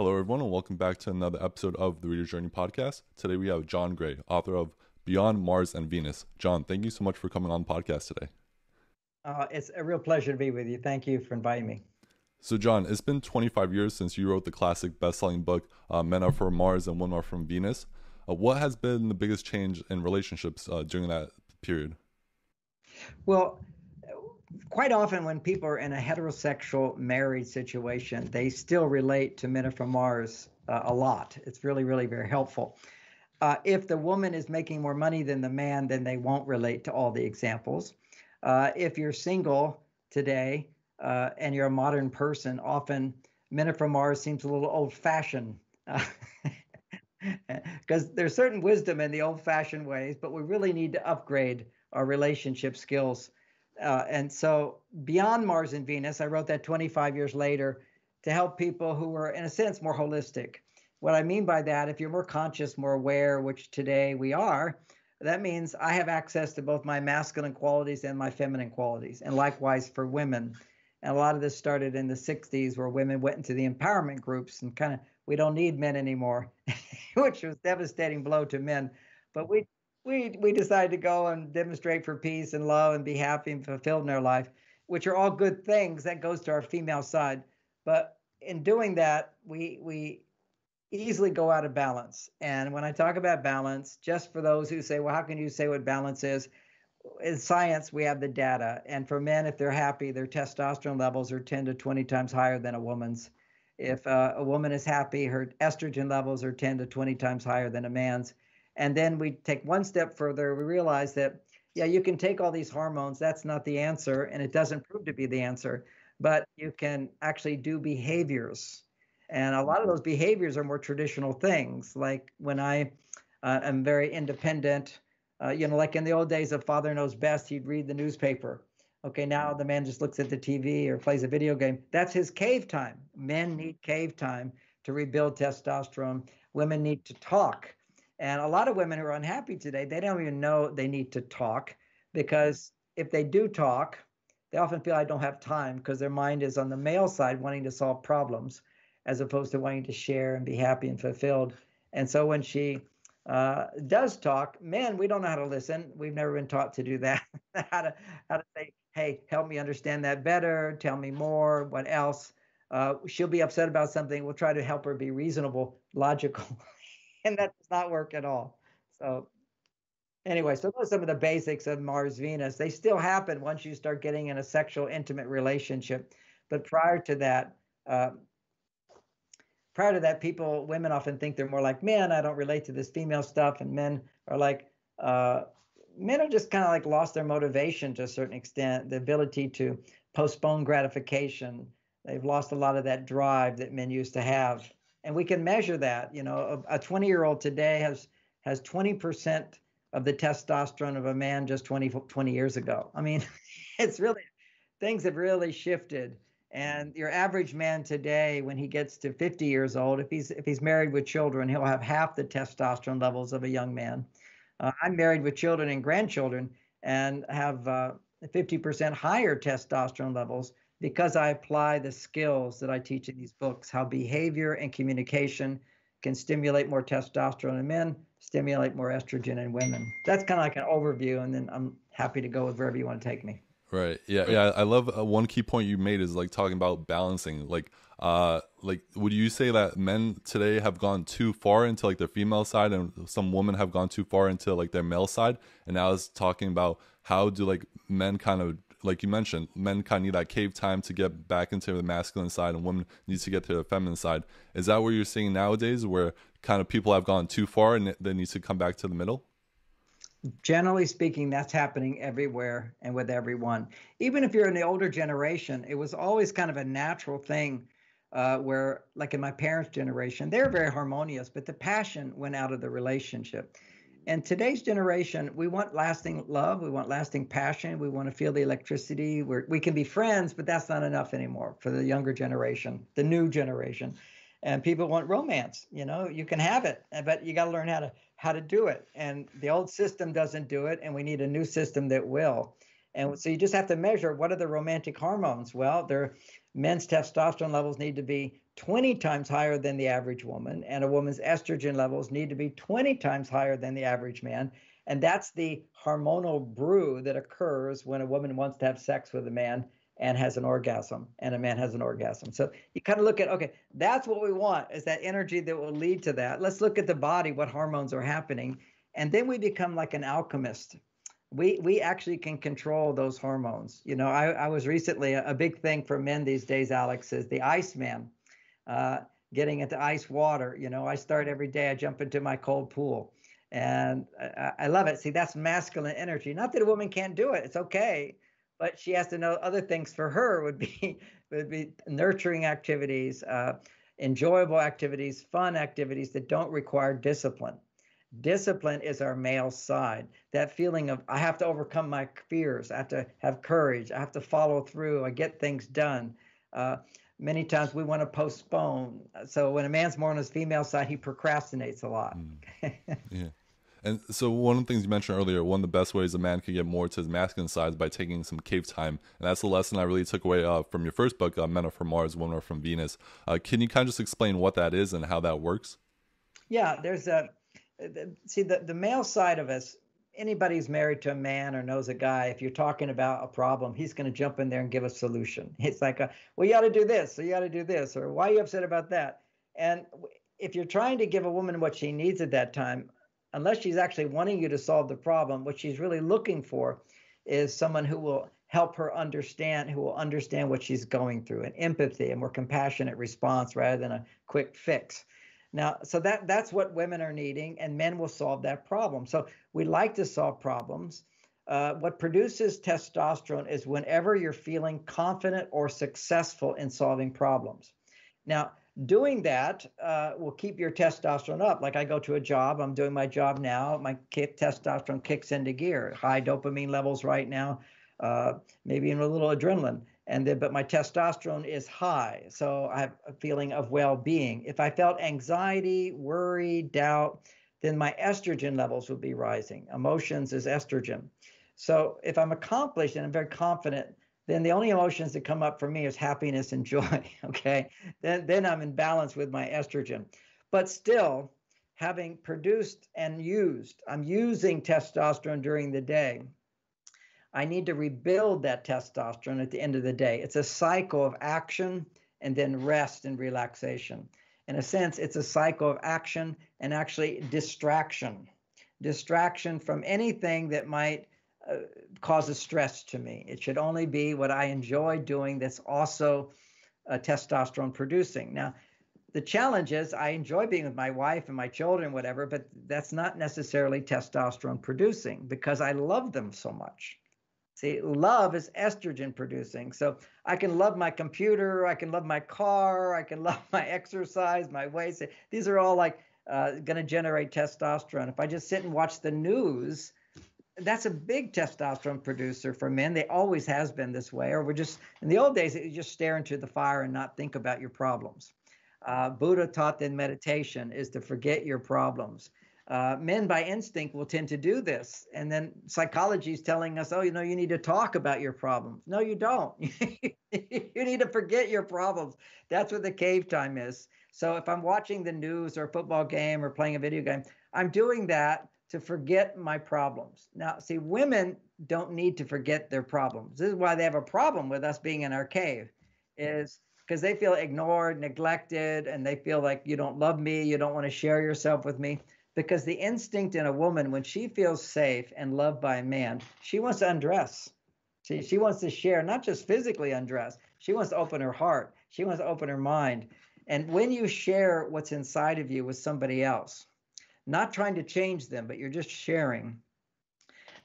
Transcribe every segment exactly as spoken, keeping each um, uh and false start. Hello, everyone, and welcome back to another episode of the Reader's Journey podcast. Today, we have John Gray, author of Beyond Mars and Venus. John, thank you so much for coming on the podcast today. Uh, it's a real pleasure to be with you. Thank you for inviting me. So, John, it's been twenty-five years since you wrote the classic best-selling book, uh, Men Are From Mars and Women Are From Venus. Uh, what has been the biggest change in relationships uh, during that period? Well, quite often when people are in a heterosexual married situation, they still relate to Men Are From Mars uh, a lot. It's really, really very helpful. Uh, if the woman is making more money than the man, then they won't relate to all the examples. Uh, if you're single today uh, and you're a modern person, often Men Are From Mars seems a little old-fashioned uh, because there's certain wisdom in the old-fashioned ways, but we really need to upgrade our relationship skills. Uh, and so Beyond Mars and Venus, I wrote that twenty-five years later to help people who are, in a sense, more holistic. What I mean by that, if you're more conscious, more aware, which today we are, that means I have access to both my masculine qualities and my feminine qualities, and likewise for women. And a lot of this started in the sixties where women went into the empowerment groups and kind of, we don't need men anymore, which was a devastating blow to men. But we We we decided to go and demonstrate for peace and love and be happy and fulfilled in our life, which are all good things. That goes to our female side. But in doing that, we we easily go out of balance. And when I talk about balance, just for those who say, well, how can you say what balance is? In science, we have the data. And for men, if they're happy, their testosterone levels are ten to twenty times higher than a woman's. If uh, a woman is happy, her estrogen levels are ten to twenty times higher than a man's. And then we take one step further. We realize that, yeah, you can take all these hormones. That's not the answer, and it doesn't prove to be the answer. But you can actually do behaviors. And a lot of those behaviors are more traditional things, like when I uh, am very independent. Uh, you know, like in the old days of Father Knows Best, he'd read the newspaper. Okay, now the man just looks at the T V or plays a video game. That's his cave time. Men need cave time to rebuild testosterone. Women need to talk. And a lot of women who are unhappy today, they don't even know they need to talk, because if they do talk, they often feel I don't have time, because their mind is on the male side wanting to solve problems as opposed to wanting to share and be happy and fulfilled. And so when she uh, does talk, men, we don't know how to listen. We've never been taught to do that, how to how to say, hey, help me understand that better. Tell me more. What else? Uh, she'll be upset about something. We'll try to help her be reasonable, logical. And that does not work at all. So anyway, so those are some of the basics of Mars, Venus. They still happen once you start getting in a sexual, intimate relationship. But prior to that, uh, prior to that, people, women often think they're more like men. I don't relate to this female stuff. And men are like, uh, men have just kind of like lost their motivation to a certain extent, the ability to postpone gratification. They've lost a lot of that drive that men used to have. And we can measure that. You know, a twenty-year-old today has has twenty percent of the testosterone of a man just twenty years ago. I mean, it's really, things have really shifted. And your average man today, when he gets to fifty years old, if he's if he's married with children, he'll have half the testosterone levels of a young man. Uh, I'm married with children and grandchildren and have uh, fifty percent higher testosterone levels, because I apply the skills that I teach in these books, how behavior and communication can stimulate more testosterone in men, stimulate more estrogen in women. That's kind of like an overview, and then I'm happy to go with wherever you want to take me. Right. Yeah. Yeah. I love uh, one key point you made is like talking about balancing. Like, uh, like would you say that men today have gone too far into like their female side, and some women have gone too far into like their male side? And I was talking about how do like men kind of, like you mentioned, men kind of need that cave time to get back into the masculine side, and women need to get to the feminine side. Is that what you're seeing nowadays, where kind of people have gone too far and they need to come back to the middle? Generally speaking, that's happening everywhere and with everyone. Even if you're in the older generation, it was always kind of a natural thing uh, where, like in my parents' generation, they were very harmonious, but the passion went out of the relationship. And today's generation, we want lasting love. We want lasting passion. We want to feel the electricity. We're, we can be friends, but that's not enough anymore for the younger generation, the new generation. And people want romance. You know, you can have it, but you got to learn how to how to do it. And the old system doesn't do it, and we need a new system that will. And so you just have to measure, what are the romantic hormones? Well, their men's testosterone levels need to be twenty times higher than the average woman, and a woman's estrogen levels need to be twenty times higher than the average man. And that's the hormonal brew that occurs when a woman wants to have sex with a man and has an orgasm, and a man has an orgasm. So you kind of look at, okay, that's what we want, is that energy that will lead to that. Let's look at the body, what hormones are happening. And then we become like an alchemist. We we actually can control those hormones. You know, I, I was recently, a, a big thing for men these days, Alex, is the Iceman, uh, getting into ice water. You know, I start every day, I jump into my cold pool. And I, I love it. See, that's masculine energy. Not that a woman can't do it. It's okay. But she has to know other things for her would be, would be nurturing activities, uh, enjoyable activities, fun activities that don't require discipline. Discipline is our male side. That feeling of, I have to overcome my fears. I have to have courage. I have to follow through. I get things done. Uh, many times we want to postpone. So when a man's more on his female side, he procrastinates a lot. Mm. Yeah. And so one of the things you mentioned earlier, one of the best ways a man could get more to his masculine side is by taking some cave time. And that's the lesson I really took away uh, from your first book, uh, Men Are From Mars, Women Are From Venus. Uh, can you kind of just explain what that is and how that works? Yeah, there's a, see, the, the male side of us, anybody who's married to a man or knows a guy, if you're talking about a problem, he's going to jump in there and give a solution. It's like, a, well, you ought to do this, or you ought to do this, or why are you upset about that? And if you're trying to give a woman what she needs at that time, unless she's actually wanting you to solve the problem, what she's really looking for is someone who will help her understand, who will understand what she's going through, and empathy, a more compassionate response rather than a quick fix. Now, so that, that's what women are needing, and men will solve that problem. So we like to solve problems. Uh, what produces testosterone is whenever you're feeling confident or successful in solving problems. Now, doing that uh, will keep your testosterone up. Like I go to a job, I'm doing my job now, my kick, testosterone kicks into gear, high dopamine levels right now, uh, maybe even a little adrenaline. And then, but my testosterone is high, so I have a feeling of well-being. If I felt anxiety, worry, doubt, then my estrogen levels would be rising. Emotions is estrogen. So if I'm accomplished and I'm very confident, then the only emotions that come up for me is happiness and joy, okay? Then, then I'm in balance with my estrogen. But still, having produced and used, I'm using testosterone during the day. I need to rebuild that testosterone at the end of the day. It's a cycle of action and then rest and relaxation. In a sense, it's a cycle of action and actually distraction. Distraction from anything that might Uh, causes stress to me. It should only be what I enjoy doing that's also uh, testosterone producing. Now, the challenge is I enjoy being with my wife and my children, whatever, but that's not necessarily testosterone producing because I love them so much. See, love is estrogen producing. So I can love my computer, I can love my car, I can love my exercise, my weights. These are all like uh, going to generate testosterone. If I just sit and watch the news, that's a big testosterone producer for men. They always has been this way. Or we're just, in the old days, you just stare into the fire and not think about your problems. Uh, Buddha taught that meditation is to forget your problems. Uh, men by instinct will tend to do this. And then psychology is telling us, oh, you know, you need to talk about your problems. No, you don't. You need to forget your problems. That's what the cave time is. So if I'm watching the news or a football game or playing a video game, I'm doing that to forget my problems. Now, see, women don't need to forget their problems. This is why they have a problem with us being in our cave, is because they feel ignored, neglected, and they feel like you don't love me, you don't want to share yourself with me. Because the instinct in a woman, when she feels safe and loved by a man, she wants to undress. She, she wants to share, not just physically undress, she wants to open her heart, she wants to open her mind. And when you share what's inside of you with somebody else, not trying to change them, but you're just sharing,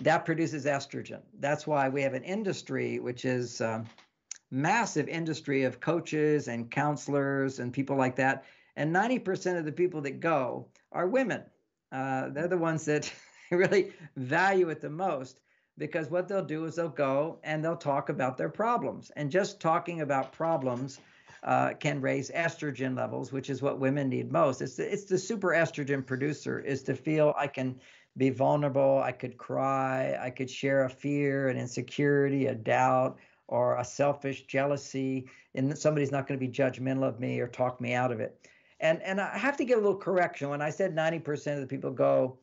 that produces estrogen. That's why we have an industry, which is a massive industry of coaches and counselors and people like that. And ninety percent of the people that go are women. Uh, they're the ones that really value it the most, because what they'll do is they'll go and they'll talk about their problems. And just talking about problems Uh, can raise estrogen levels, which is what women need most. It's the, it's the super estrogen producer, is to feel I can be vulnerable, I could cry, I could share a fear, an insecurity, a doubt, or a selfish jealousy, and somebody's not going to be judgmental of me or talk me out of it. And and I have to give a little correction. When I said ninety percent of the people go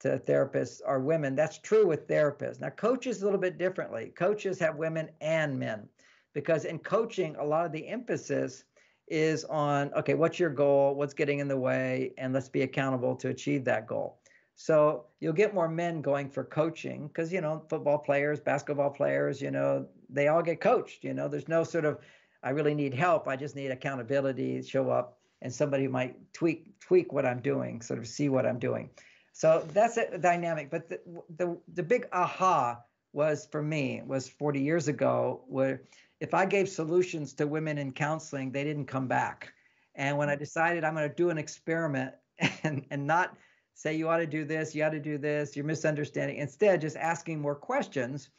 to therapists are women, that's true with therapists. Now, coaches a little bit differently. Coaches have women and men, because in coaching, a lot of the emphasis is on, okay, what's your goal? What's getting in the way? And let's be accountable to achieve that goal. So you'll get more men going for coaching because, you know, football players, basketball players, you know, they all get coached. You know, there's no sort of, I really need help. I just need accountability, show up, and somebody might tweak tweak what I'm doing, sort of see what I'm doing. So that's a dynamic. But the the, the big aha was for me was forty years ago, where if I gave solutions to women in counseling, they didn't come back. And when I decided I'm going to do an experiment and, and not say you ought to do this, you ought to do this, you're misunderstanding, instead just asking more questions,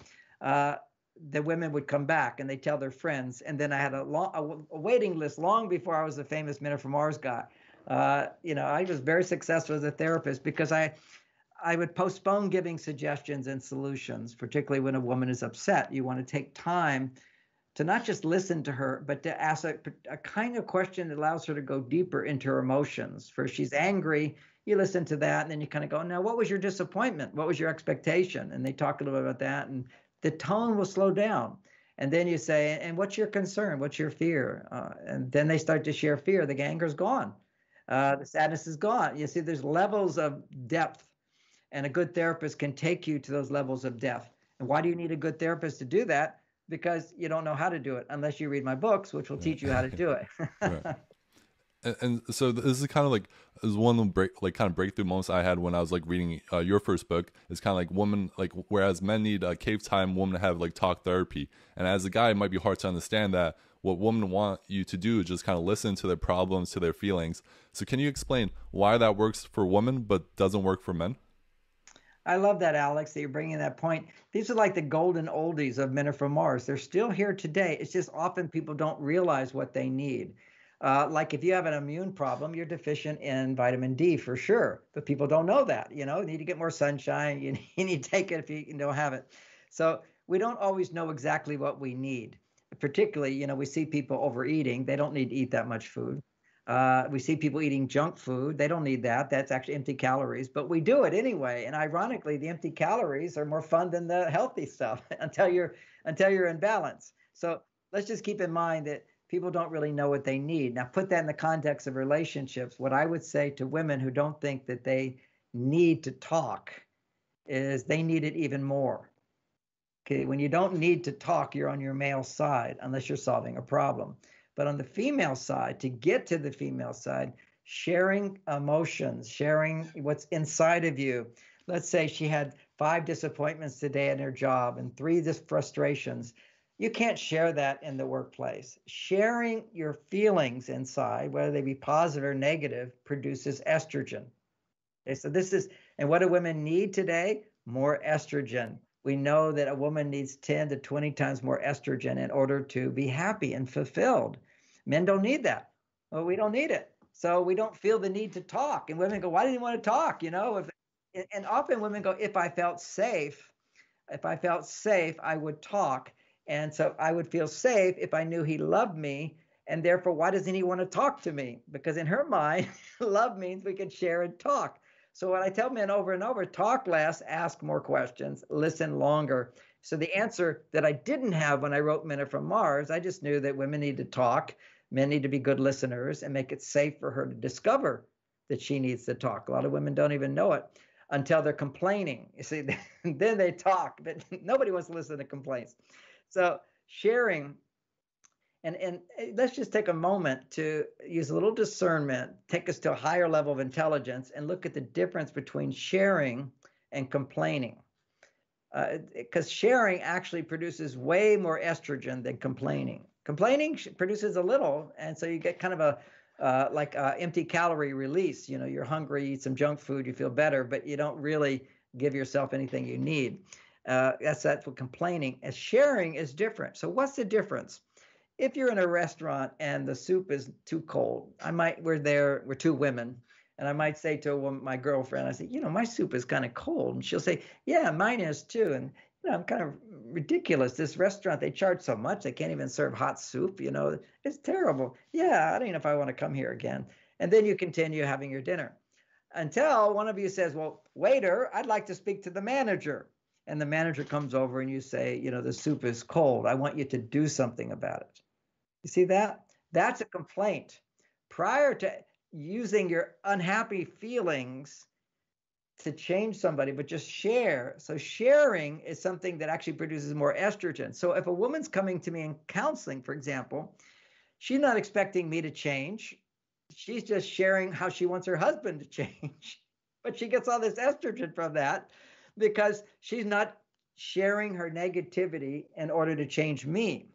uh, the women would come back and they tell their friends. And then I had a, long, a, a waiting list long before I was a famous Men Are From Mars guy. Uh, you know, I was very successful as a therapist because I, I would postpone giving suggestions and solutions, particularly when a woman is upset. You want to take time to not just listen to her, but to ask a, a kind of question that allows her to go deeper into her emotions. For if she's angry, you listen to that, and then you kind of go, now, what was your disappointment? What was your expectation? And they talk a little bit about that, and the tone will slow down. And then you say, and what's your concern? What's your fear? Uh, and then they start to share fear. The anger's gone. Uh, the sadness is gone. You see, there's levels of depth, and a good therapist can take you to those levels of depth. And why do you need a good therapist to do that? Because you don't know how to do it unless you read my books, which will teach you how to do it. Right. and, and so this is kind of like this is one of the break, like kind of breakthrough moments I had when I was like reading uh, your first book. It's kind of like women, like whereas men need uh, cave time, women have like talk therapy. And as a guy, it might be hard to understand that what women want you to do is just kind of listen to their problems, to their feelings. So can you explain why that works for women but doesn't work for men? I love that, Alex, that you're bringing that point. These are like the golden oldies of Men Are From Mars. They're still here today. It's just often people don't realize what they need. Uh, like if you have an immune problem, you're deficient in vitamin D for sure. But people don't know that. You know, you need to get more sunshine. You need, you need to take it if you don't have it. So we don't always know exactly what we need. Particularly, you know, we see people overeating. They don't need to eat that much food. Uh, we see people eating junk food. They don't need that. That's actually empty calories, but we do it anyway. And ironically, the empty calories are more fun than the healthy stuff until you're until you're in balance. So let's just keep in mind that people don't really know what they need. Now, put that in the context of relationships. What I would say to women who don't think that they need to talk is they need it even more. Okay, when you don't need to talk, you're on your male side unless you're solving a problem. But on the female side, to get to the female side, sharing emotions, sharing what's inside of you. Let's say she had five disappointments today in her job and three frustrations. You can't share that in the workplace. Sharing your feelings inside, whether they be positive or negative, produces estrogen. Okay, so this is, and what do women need today? More estrogen. We know that a woman needs ten to twenty times more estrogen in order to be happy and fulfilled. Men don't need that. Well, we don't need it. So we don't feel the need to talk. And women go, why do you want to talk? You know, if, and often women go, if I felt safe, if I felt safe, I would talk. And so I would feel safe if I knew he loved me. And therefore, why doesn't he want to talk to me? Because in her mind, love means we can share and talk. So what I tell men over and over, talk less, ask more questions, listen longer. So the answer that I didn't have when I wrote Men Are From Mars, I just knew that women need to talk, men need to be good listeners, and make it safe for her to discover that she needs to talk. A lot of women don't even know it until they're complaining. You see, then they talk, but nobody wants to listen to complaints. So sharing, and, and let's just take a moment to use a little discernment, take us to a higher level of intelligence, and look at the difference between sharing and complaining. Because uh, sharing actually produces way more estrogen than complaining. Complaining produces a little, and so you get kind of a uh, like a empty calorie release. You know, you're hungry, you eat some junk food, you feel better, but you don't really give yourself anything you need. Uh, that's that's what complaining. And sharing is different. So what's the difference? If you're in a restaurant and the soup is too cold, I might, we're there, we're two women, and I might say to a woman, my girlfriend, I say, you know, my soup is kind of cold. And she'll say, yeah, mine is too. And you know, kind of ridiculous. This restaurant, they charge so much, they can't even serve hot soup. You know, it's terrible. Yeah, I don't know if I want to come here again. And then you continue having your dinner until one of you says, well, waiter, I'd like to speak to the manager. And the manager comes over and you say, you know, the soup is cold. I want you to do something about it. You see that? That's a complaint. Prior to using your unhappy feelings to change somebody, but just share. So sharing is something that actually produces more estrogen. So if a woman's coming to me in counseling, for example, she's not expecting me to change. She's just sharing how she wants her husband to change. But she gets all this estrogen from that because she's not sharing her negativity in order to change me.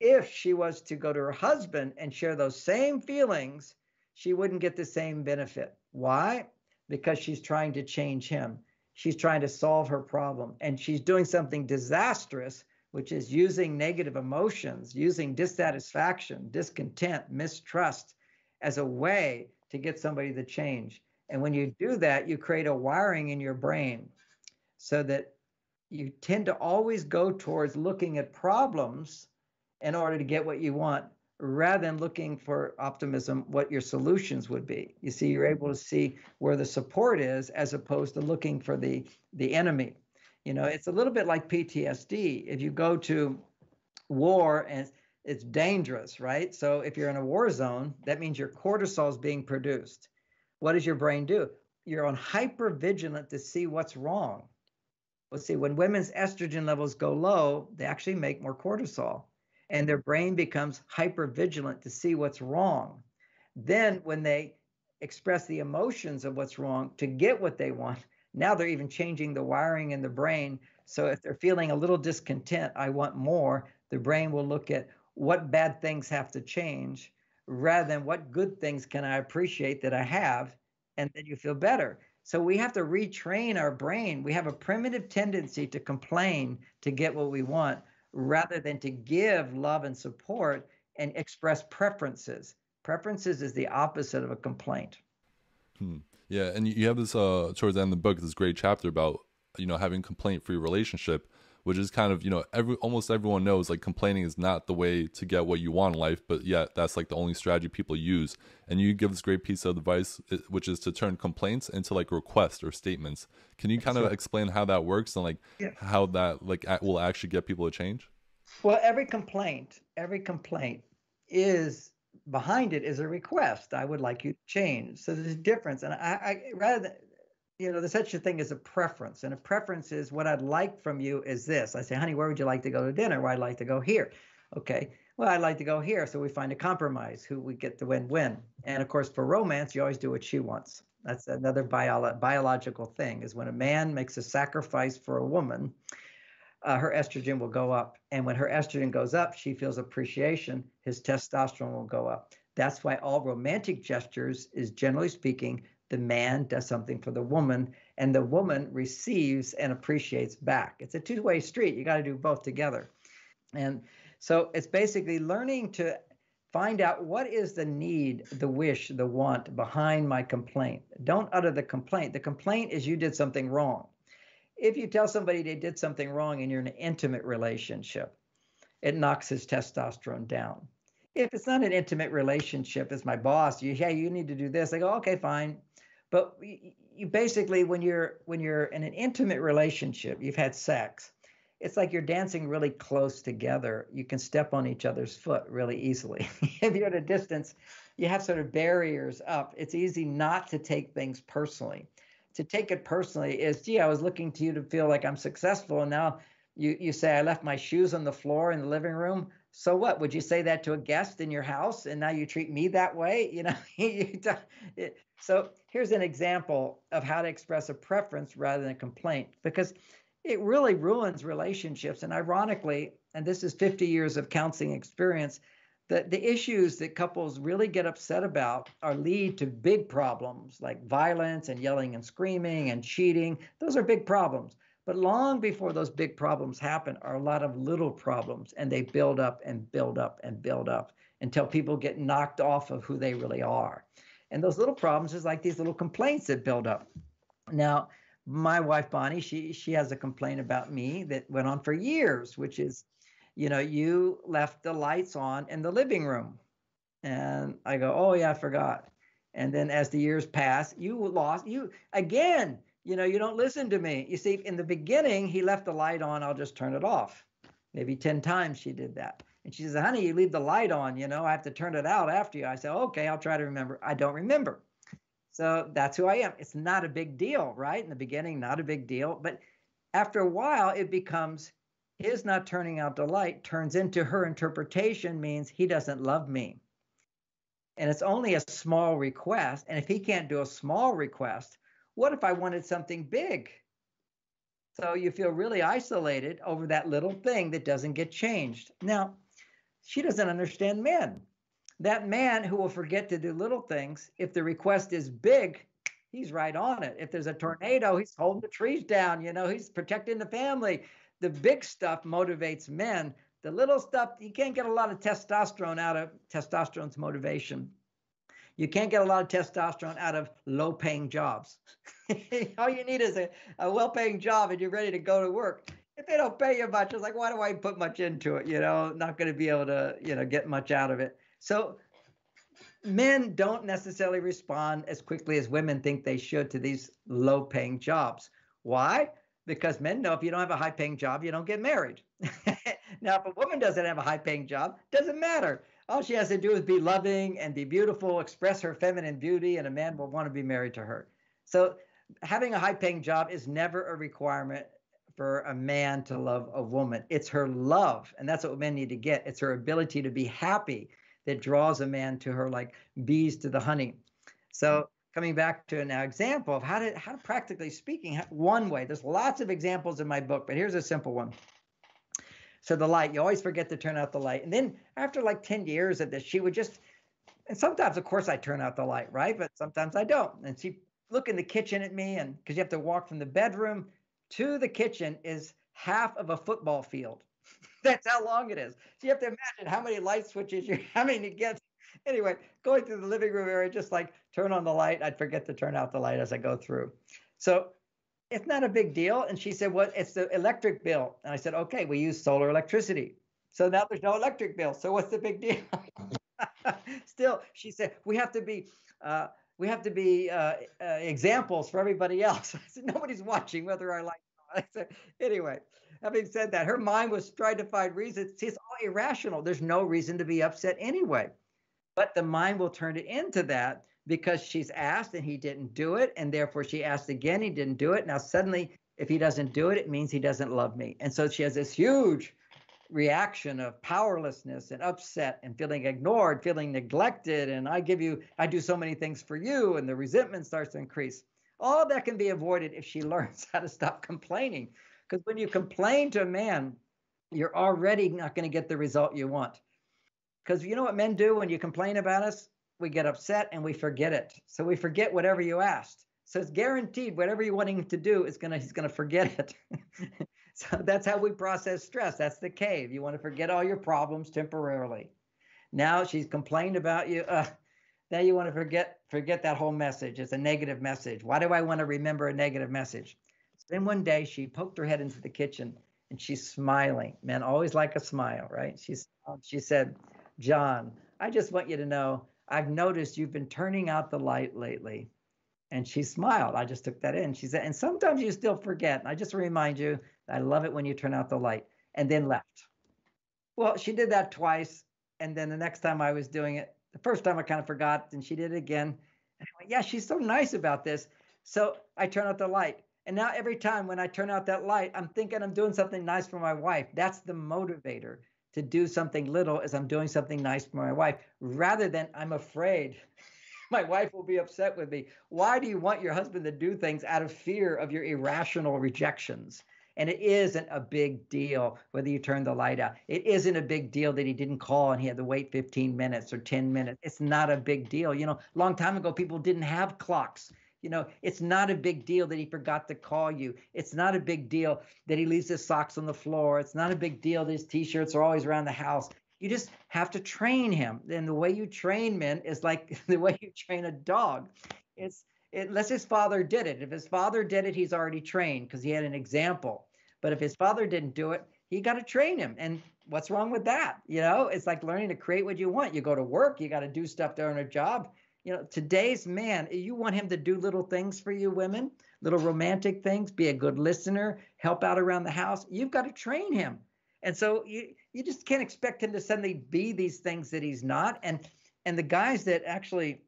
If she was to go to her husband and share those same feelings, she wouldn't get the same benefit. Why? Because she's trying to change him. She's trying to solve her problem. And she's doing something disastrous, which is using negative emotions, using dissatisfaction, discontent, mistrust as a way to get somebody to change. And when you do that, you create a wiring in your brain so that you tend to always go towards looking at problems in order to get what you want, rather than looking for optimism, what your solutions would be. You see, you're able to see where the support is as opposed to looking for the, the enemy. You know, it's a little bit like P T S D. If you go to war and it's dangerous, right? So if you're in a war zone, that means your cortisol is being produced. What does your brain do? You're on hypervigilant to see what's wrong. Let's see, when women's estrogen levels go low, they actually make more cortisol. And their brain becomes hypervigilant to see what's wrong. Then when they express the emotions of what's wrong to get what they want, now they're even changing the wiring in the brain. So if they're feeling a little discontent, I want more, the brain will look at what bad things have to change rather than what good things can I appreciate that I have, and then you feel better. So we have to retrain our brain. We have a primitive tendency to complain to get what we want, rather than to give love and support and express preferences. Preferences is the opposite of a complaint. Hmm. Yeah, and you have this, uh, towards the end of the book, this great chapter about, you know, having complaint-free relationship, which is kind of, you know, every almost everyone knows, like, complaining is not the way to get what you want in life, but yet that's like the only strategy people use. And you give this great piece of advice, which is to turn complaints into like requests or statements. Can you kind of sure. explain how that works and like yeah. how that like will actually get people to change? Well, every complaint, every complaint is behind it is a request. I would like you to change. So there's a difference. And I, I rather than, you know, there's such a thing as a preference, and a preference is what I'd like from you is this. I say, honey, where would you like to go to dinner? Well, I'd like to go here. Okay, well, I'd like to go here. So we find a compromise, who we get the win-win. And of course, for romance, you always do what she wants. That's another bio biological thing, is when a man makes a sacrifice for a woman, uh, her estrogen will go up. And when her estrogen goes up, she feels appreciation. His testosterone will go up. That's why all romantic gestures is, generally speaking, the man does something for the woman, and the woman receives and appreciates back. It's a two-way street. You got to do both together. And so it's basically learning to find out what is the need, the wish, the want behind my complaint. Don't utter the complaint. The complaint is you did something wrong. If you tell somebody they did something wrong and you're in an intimate relationship, it knocks his testosterone down. If it's not an intimate relationship, it's my boss, you, hey, you need to do this. I go, okay, fine. But you basically, when you're when you're in an intimate relationship, you've had sex, it's like you're dancing really close together. You can step on each other's foot really easily. If you're at a distance, you have sort of barriers up. It's easy not to take things personally. To take it personally is, gee, I was looking to you to feel like I'm successful, and now you, you say I left my shoes on the floor in the living room. So what? Would you say that to a guest in your house, and now you treat me that way? You know. So here's an example of how to express a preference rather than a complaint, because it really ruins relationships. And ironically, and this is fifty years of counseling experience, that the issues that couples really get upset about are lead to big problems like violence and yelling and screaming and cheating. Those are big problems. But long before those big problems happen are a lot of little problems, and they build up and build up and build up until people get knocked off of who they really are. And those little problems is like these little complaints that build up. Now, my wife, Bonnie, she she has a complaint about me that went on for years, which is, you know, you left the lights on in the living room. And I go, oh, yeah, I forgot. And then as the years pass, you lost you again, you know, you don't listen to me. You see, in the beginning, he left the light on. I'll just turn it off. Maybe ten times she did that. And she says, honey, you leave the light on, you know, I have to turn it out after you. I said, okay, I'll try to remember. I don't remember. So that's who I am. It's not a big deal, right? In the beginning, not a big deal. But after a while, it becomes his not turning out the light turns into her interpretation means he doesn't love me. And it's only a small request. And if he can't do a small request, what if I wanted something big? So you feel really isolated over that little thing that doesn't get changed. Now, she doesn't understand men. That man who will forget to do little things, if the request is big, he's right on it. If there's a tornado, he's holding the trees down. You know, he's protecting the family. The big stuff motivates men. The little stuff, you can't get a lot of testosterone out of testosterone's motivation. You can't get a lot of testosterone out of low-paying jobs. All you need is a, a well-paying job and you're ready to go to work. If they don't pay you much, it's like, why do I put much into it? You know, not going to be able to, you know, get much out of it. So men don't necessarily respond as quickly as women think they should to these low-paying jobs. Why? Because men know if you don't have a high-paying job, you don't get married. Now, if a woman doesn't have a high-paying job, doesn't matter. All she has to do is be loving and be beautiful, express her feminine beauty, and a man will want to be married to her. So having a high-paying job is never a requirement for a man to love a woman. It's her love, and that's what men need to get. It's her ability to be happy that draws a man to her like bees to the honey. So coming back to an example of how to, how to practically speaking, one way. There's lots of examples in my book, but here's a simple one. So the light, you always forget to turn out the light. And then after like ten years of this, she would just, and sometimes, of course, I turn out the light, right? But sometimes I don't. And she'd look in the kitchen at me, and because you have to walk from the bedroom to the kitchen is half of a football field. That's how long it is. So you have to imagine how many light switches you're having to get. Anyway, going through the living room area, just like turn on the light. I'd forget to turn out the light as I go through. So it's not a big deal. And she said, well, it's the electric bill. And I said, okay, we use solar electricity. So now there's no electric bill. So what's the big deal? Still, she said, we have to be, uh, we have to be uh, uh, examples for everybody else. I said, nobody's watching whether I like it or not. I said, anyway, having said that, her mind was trying to find reasons. See, it's all irrational. There's no reason to be upset anyway. But the mind will turn it into that, because she's asked and he didn't do it, and therefore she asked again, he didn't do it. Now suddenly, if he doesn't do it, it means he doesn't love me. And so she has this huge reaction of powerlessness and upset and feeling ignored, feeling neglected, and I give you, I do so many things for you, and the resentment starts to increase. All that can be avoided if she learns how to stop complaining. Because when you complain to a man, you're already not going to get the result you want. Because you know what men do when you complain about us? We get upset and we forget it. So we forget whatever you asked. So it's guaranteed whatever you're wanting him to do is gonna he's gonna forget it. So that's how we process stress. That's the cave. You want to forget all your problems temporarily. Now she's complained about you. Uh, now you want to forget forget that whole message. It's a negative message. Why do I want to remember a negative message? So then one day she poked her head into the kitchen and she's smiling. Men always like a smile, right? She's she said, John, I just want you to know, I've noticed you've been turning out the light lately. And she smiled. I just took that in. She said, and sometimes you still forget. And I just remind you, I love it when you turn out the light, and then left. Well, she did that twice. And then the next time I was doing it, the first time I kind of forgot, and she did it again. And I went, yeah, she's so nice about this. So I turn out the light. And now every time when I turn out that light, I'm thinking I'm doing something nice for my wife. That's the motivator. To do something little as I'm doing something nice for my wife, rather than I'm afraid my wife will be upset with me. Why do you want your husband to do things out of fear of your irrational rejections? And it isn't a big deal whether you turn the light out. It isn't a big deal that he didn't call and he had to wait fifteen minutes or ten minutes. It's not a big deal. You know, a long time ago, people didn't have clocks. You know, it's not a big deal that he forgot to call you. It's not a big deal that he leaves his socks on the floor. It's not a big deal that his T-shirts are always around the house. You just have to train him. And the way you train men is like the way you train a dog. It's unless his father did it. If his father did it, he's already trained because he had an example. But if his father didn't do it, he got to train him. And what's wrong with that? You know, it's like learning to create what you want. You go to work, you got to do stuff to earn a job. You know, today's man, you want him to do little things for you women, little romantic things, be a good listener, help out around the house. You've got to train him. And so you you just can't expect him to suddenly be these things that he's not. And and the guys that actually,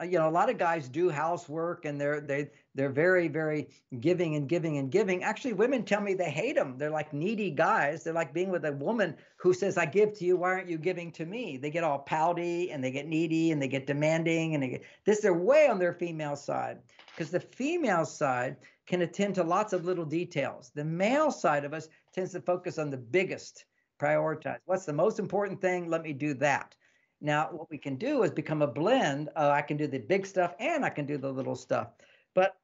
uh, you know, a lot of guys do housework and they're they they're very, very giving and giving and giving. Actually, women tell me they hate them. They're like needy guys. They're like being with a woman who says, I give to you. Why aren't you giving to me? They get all pouty and they get needy and they get demanding and they get this. They're way on their female side because the female side can attend to lots of little details. The male side of us tends to focus on the biggest, prioritize. What's the most important thing? Let me do that. Now, what we can do is become a blend. Uh, I can do the big stuff and I can do the little stuff. But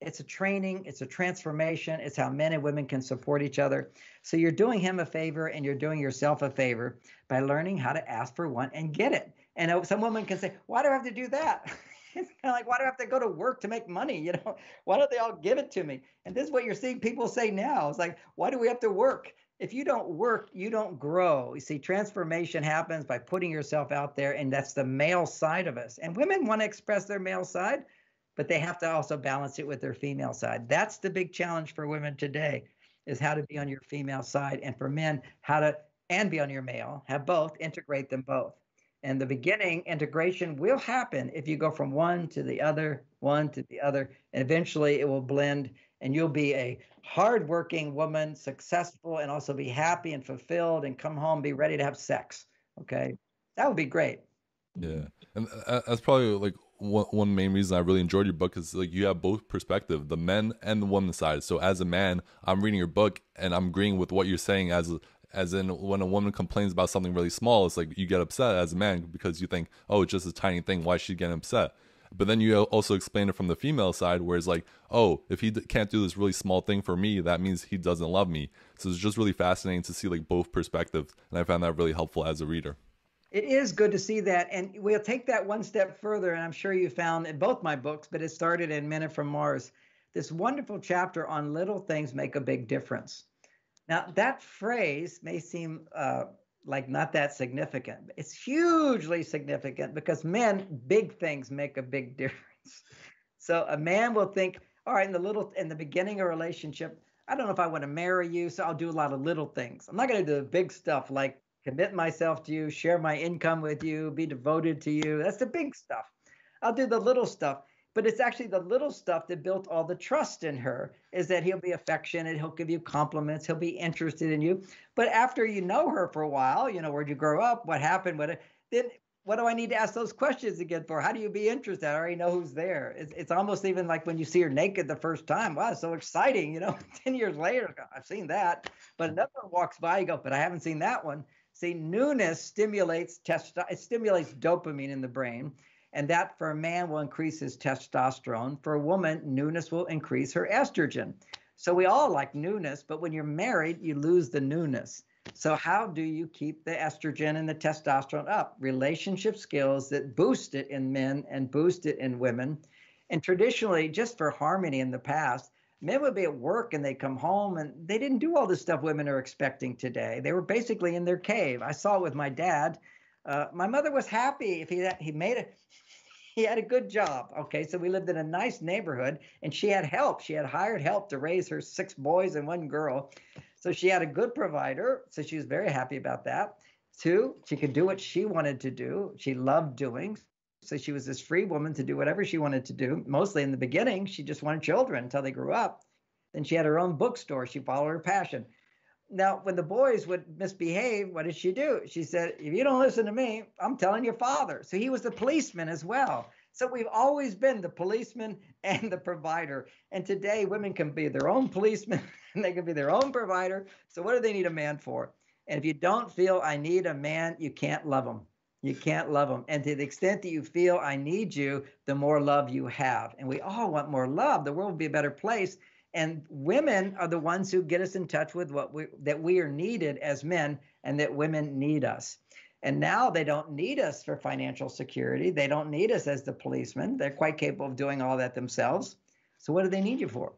it's a training. It's a transformation. It's how men and women can support each other. So you're doing him a favor and you're doing yourself a favor by learning how to ask for one and get it. And some women can say, why do I have to do that? It's kind of like, why do I have to go to work to make money? You know, why don't they all give it to me? And this is what you're seeing people say now. It's like, why do we have to work? If you don't work, you don't grow. You see, transformation happens by putting yourself out there, and that's the male side of us. And women want to express their male side, but they have to also balance it with their female side. That's the big challenge for women today, is how to be on your female side, and for men, how to and be on your male, have both, integrate them both. And the beginning integration will happen if you go from one to the other, one to the other, and eventually it will blend and you'll be a hardworking woman, successful, and also be happy and fulfilled and come home, be ready to have sex. Okay. That would be great. Yeah. And that's probably like one, one main reason I really enjoyed your book is like you have both perspectives, the men and the woman side. So as a man, I'm reading your book and I'm agreeing with what you're saying as a As in, when a woman complains about something really small, it's like you get upset as a man because you think, oh, it's just a tiny thing. Why is she getting upset? But then you also explain it from the female side where it's like, oh, if he d can't do this really small thing for me, that means he doesn't love me. So it's just really fascinating to see like both perspectives. And I found that really helpful as a reader. It is good to see that. And we'll take that one step further. And I'm sure you found in both my books, but it started in Men Are From Mars, this wonderful chapter on little things make a big difference. Now, that phrase may seem uh, like not that significant. But it's hugely significant because men, big things make a big difference. So a man will think, all right, in the little, in the beginning of a relationship, I don't know if I want to marry you, so I'll do a lot of little things. I'm not going to do the big stuff like commit myself to you, share my income with you, be devoted to you. That's the big stuff. I'll do the little stuff. But it's actually the little stuff that built all the trust in her, is that he'll be affectionate, he'll give you compliments, he'll be interested in you. But after you know her for a while, you know, where'd you grow up, what happened, what, then what do I need to ask those questions again for? How do you be interested? I already know who's there. It's, it's almost even like when you see her naked the first time. Wow, so exciting, you know, ten years later, I've seen that. But another one walks by, you go, but I haven't seen that one. See, newness stimulates testosterone, it stimulates dopamine in the brain. And that for a man will increase his testosterone. For a woman, newness will increase her estrogen. So we all like newness, but when you're married, you lose the newness. So how do you keep the estrogen and the testosterone up? Relationship skills that boost it in men and boost it in women. And traditionally, just for harmony in the past, men would be at work and they come home and they didn't do all the stuff women are expecting today. They were basically in their cave. I saw it with my dad. Uh, my mother was happy if he had, he made a he had a good job. Okay, so we lived in a nice neighborhood, and she had help. She had hired help to raise her six boys and one girl, so she had a good provider. So she was very happy about that. Two, she could do what she wanted to do. She loved doing. So she was this free woman to do whatever she wanted to do. Mostly in the beginning, she just wanted children until they grew up. Then she had her own bookstore. She followed her passion. Now, when the boys would misbehave, what did she do? She said, if you don't listen to me, I'm telling your father. So he was the policeman as well. So we've always been the policeman and the provider. And today women can be their own policeman and they can be their own provider. So what do they need a man for? And if you don't feel I need a man, you can't love him. You can't love them. And to the extent that you feel I need you, the more love you have. And we all want more love. The world would be a better place. And women are the ones who get us in touch with what we, that we are needed as men and that women need us. And now they don't need us for financial security. They don't need us as the policeman. They're quite capable of doing all that themselves. So what do they need you for?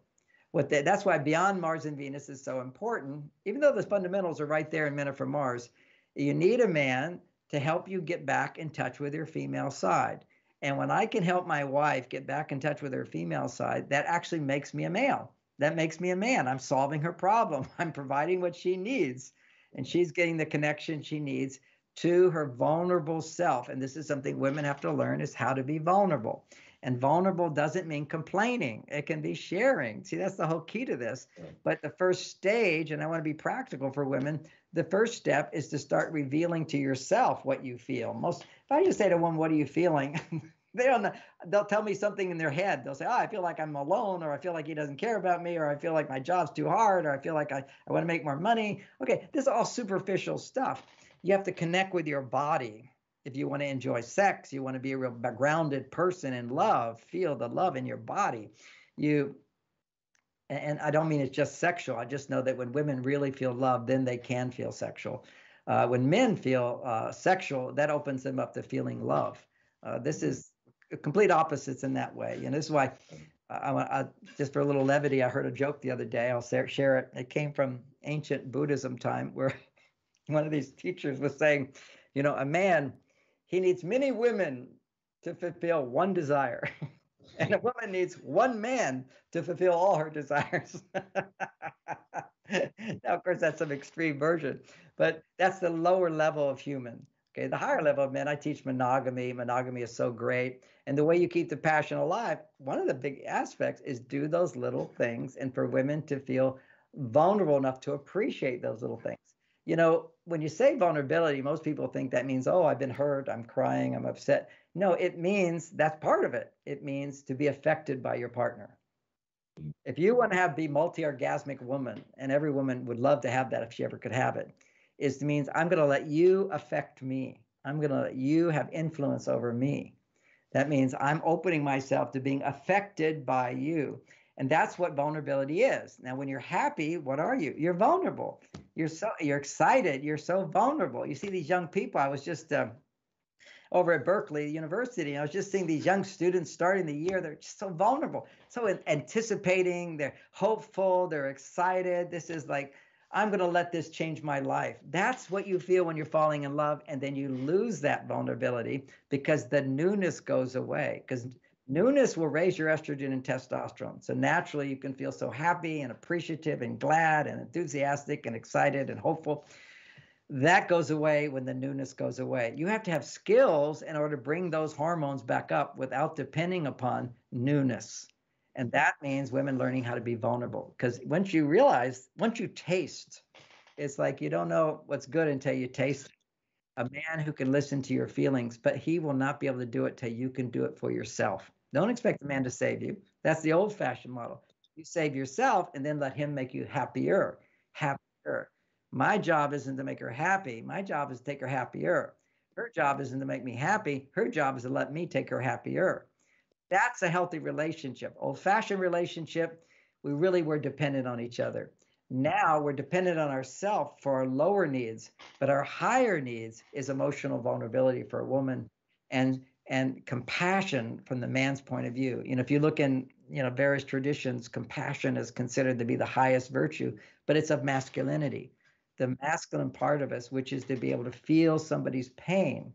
What they, that's why Beyond Mars and Venus is so important. Even though the fundamentals are right there in Men Are From Mars, you need a man to help you get back in touch with your female side. And when I can help my wife get back in touch with her female side, that actually makes me a male. That makes me a man. I'm solving her problem. I'm providing what she needs. And she's getting the connection she needs to her vulnerable self. And this is something women have to learn, is how to be vulnerable. And vulnerable doesn't mean complaining. It can be sharing. See, that's the whole key to this. But the first stage, and I want to be practical for women, the first step is to start revealing to yourself what you feel. Most, if I just say to one, what are you feeling? They don't know. They'll tell me something in their head. They'll say, oh, I feel like I'm alone, or I feel like he doesn't care about me, or I feel like my job's too hard, or I feel like I, I want to make more money. Okay, this is all superficial stuff. You have to connect with your body. If you want to enjoy sex, you want to be a real grounded person in love, feel the love in your body. You, and I don't mean it's just sexual. I just know that when women really feel love, then they can feel sexual. Uh, when men feel uh, sexual, that opens them up to feeling love. Uh, this is complete opposites in that way. And this is why, I, I, I, just for a little levity, I heard a joke the other day. I'll share it. It came from ancient Buddhism time, where one of these teachers was saying, you know, a man, he needs many women to fulfill one desire. And a woman needs one man to fulfill all her desires. Now, of course, that's an extreme version, but that's the lower level of human. Okay, the higher level of men, I teach monogamy. Monogamy is so great. And the way you keep the passion alive, one of the big aspects is do those little things, and for women to feel vulnerable enough to appreciate those little things. You know, when you say vulnerability, most people think that means, oh, I've been hurt, I'm crying, I'm upset. No, it means that's part of it. It means to be affected by your partner. If you want to have be multi-orgasmic woman, and every woman would love to have that if she ever could have it, is means I'm going to let you affect me. I'm going to let you have influence over me. That means I'm opening myself to being affected by you. And that's what vulnerability is. Now, when you're happy, what are you? You're vulnerable. You're so you're excited. You're so vulnerable. You see these young people. I was just uh, over at Berkeley University. I was just seeing these young students starting the year. They're just so vulnerable, so anticipating. They're hopeful. They're excited. This is like, I'm going to let this change my life. That's what you feel when you're falling in love. And then you lose that vulnerability because the newness goes away. Because newness will raise your estrogen and testosterone. So naturally, you can feel so happy and appreciative and glad and enthusiastic and excited and hopeful. That goes away when the newness goes away. You have to have skills in order to bring those hormones back up without depending upon newness. And that means women learning how to be vulnerable. Because once you realize, once you taste, it's like you don't know what's good until you taste it. A man who can listen to your feelings, but he will not be able to do it till you can do it for yourself. Don't expect the man to save you. That's the old-fashioned model. You save yourself and then let him make you happier, happier. My job isn't to make her happy. My job is to take her happier. Her job isn't to make me happy. Her job is to let me take her happier. That's a healthy relationship. Old-fashioned relationship, we really were dependent on each other. Now we're dependent on ourselves for our lower needs, but our higher needs is emotional vulnerability for a woman, and and compassion from the man's point of view. You know, if you look in, you know, various traditions, compassion is considered to be the highest virtue, but it's of masculinity, the masculine part of us, which is to be able to feel somebody's pain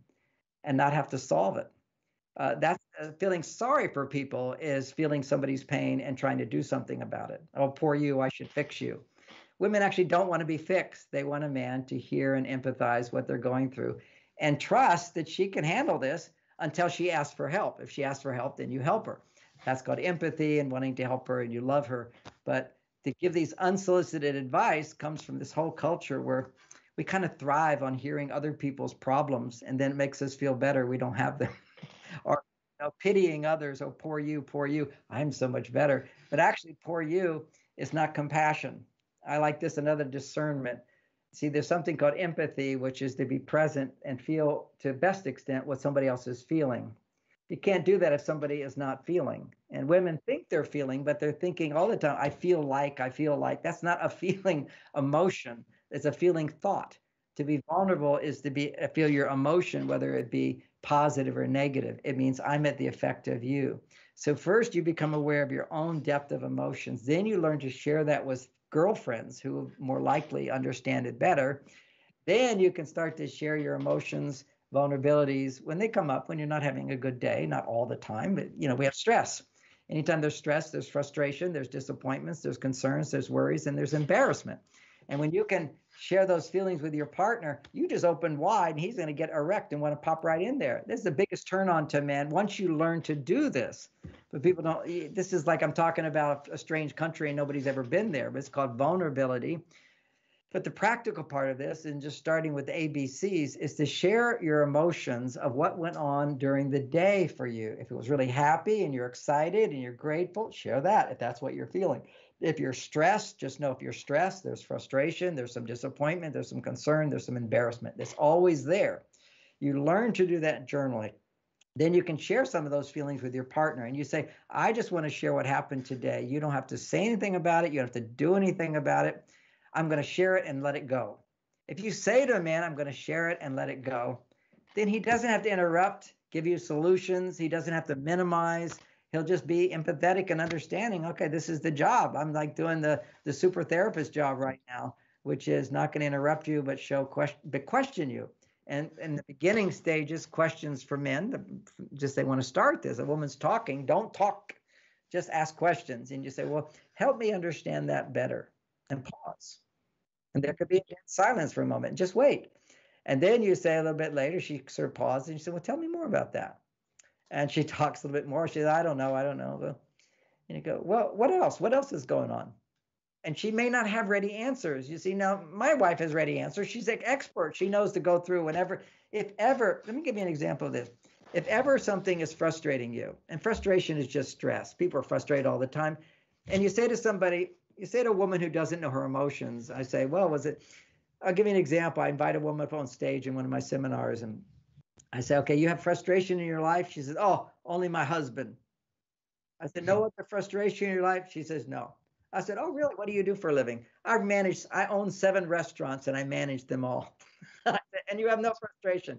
and not have to solve it. Uh, that's uh, feeling sorry for people is feeling somebody's pain and trying to do something about it. Oh, poor you, I should fix you. Women actually don't want to be fixed. They want a man to hear and empathize what they're going through and trust that she can handle this until she asks for help. If she asks for help, then you help her. That's called empathy and wanting to help her, and you love her. But to give these unsolicited advice comes from this whole culture where we kind of thrive on hearing other people's problems, and then it makes us feel better we don't have them. Or you know, pitying others, oh, poor you, poor you, I'm so much better. But actually, poor you is not compassion. I like this, another discernment. See, there's something called empathy, which is to be present and feel to best extent what somebody else is feeling. You can't do that if somebody is not feeling. And women think they're feeling, but they're thinking all the time, I feel like, I feel like. That's not a feeling emotion. It's a feeling thought. To be vulnerable is to be feel your emotion, whether it be positive or negative. It means I'm at the effect of you. So first you become aware of your own depth of emotions. Then you learn to share that with girlfriends who more likely understand it better. Then you can start to share your emotions, vulnerabilities, when they come up, when you're not having a good day, not all the time, but you know, we have stress. Anytime there's stress, there's frustration, there's disappointments, there's concerns, there's worries, and there's embarrassment. And when you can share those feelings with your partner, you just open wide and he's going to get erect and want to pop right in there. This is the biggest turn on to men once you learn to do this. But people don't, this is like I'm talking about a strange country and nobody's ever been there, but it's called vulnerability. But the practical part of this, and just starting with the A B Cs, is to share your emotions of what went on during the day for you. If it was really happy and you're excited and you're grateful, share that if that's what you're feeling. If you're stressed, just know if you're stressed, there's frustration, there's some disappointment, there's some concern, there's some embarrassment. It's always there. You learn to do that journaling. Then you can share some of those feelings with your partner. And you say, I just want to share what happened today. You don't have to say anything about it. You don't have to do anything about it. I'm going to share it and let it go. If you say to a man, I'm going to share it and let it go, then he doesn't have to interrupt, give you solutions. He doesn't have to minimize. He'll just be empathetic and understanding. Okay, this is the job. I'm like doing the, the super therapist job right now, which is not going to interrupt you, but show question, but question you. And in the beginning stages, questions for men, the, just they want to start this. A woman's talking, don't talk, just ask questions. And you say, well, help me understand that better, and pause. And there could be silence for a moment, and just wait. And then you say a little bit later, she sort of pauses and she said, well, tell me more about that. And she talks a little bit more. She says, I don't know, I don't know. And you go, well, what else? What else is going on? And she may not have ready answers. You see, now my wife has ready answers. She's an expert. She knows to go through whenever, if ever, let me give you an example of this. If ever something is frustrating you, and frustration is just stress. People are frustrated all the time. And you say to somebody, you say to a woman who doesn't know her emotions, I say, well, was it, I'll give you an example. I invite a woman up on stage in one of my seminars and I say, okay, you have frustration in your life? She says, oh, only my husband. I said, no other frustration in your life? She says, no. I said, oh, really? What do you do for a living? I've managed, I own seven restaurants and I manage them all. I said, and you have no frustration.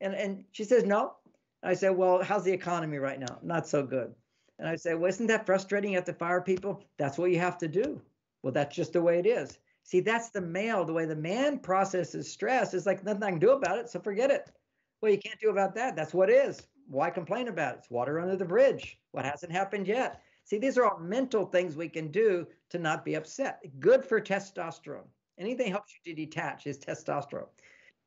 And, and she says, no. I said, well, how's the economy right now? Not so good. And I say, well, isn't that frustrating? You have to fire people. That's what you have to do. Well, that's just the way it is. See, that's the male, the way the man processes stress is like nothing I can do about it, so forget it. Well, you can't do about that. That's what it is. Why complain about it? It's water under the bridge. What hasn't happened yet? See, these are all mental things we can do to not be upset. Good for testosterone. Anything helps you to detach is testosterone.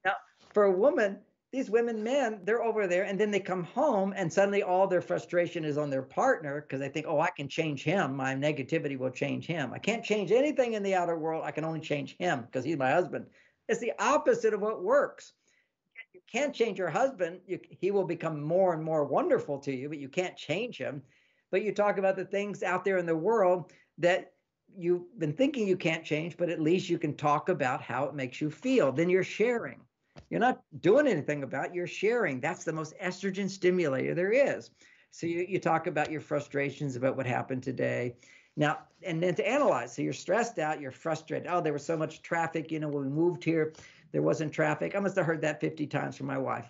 Now, for a woman, these women, men, they're over there, and then they come home, and suddenly all their frustration is on their partner because they think, oh, I can change him. My negativity will change him. I can't change anything in the outer world. I can only change him because he's my husband. It's the opposite of what works. You can't change your husband. You, he will become more and more wonderful to you, but you can't change him. But you talk about the things out there in the world that you've been thinking you can't change, but at least you can talk about how it makes you feel. Then you're sharing. You're not doing anything about it. You're sharing. That's the most estrogen stimulator there is. So you, you talk about your frustrations about what happened today. Now, and then to analyze. So you're stressed out. You're frustrated. Oh, there was so much traffic. You know, when we moved here, there wasn't traffic. I must have heard that fifty times from my wife.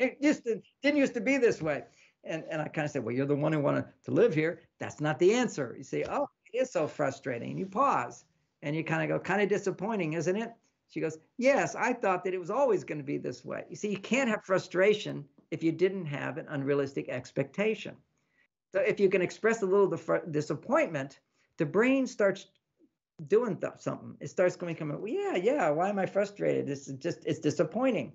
It just didn't used to be this way. And, and I kind of said, well, you're the one who wanted to live here. That's not the answer. You say, oh, it is so frustrating. And you pause and you kind of go, kind of disappointing, isn't it? She goes, yes, I thought that it was always going to be this way. You see, you can't have frustration if you didn't have an unrealistic expectation. So if you can express a little fr- disappointment, the brain starts doing th- something. It starts going, coming, well, yeah, yeah, why am I frustrated? It's just, it's disappointing.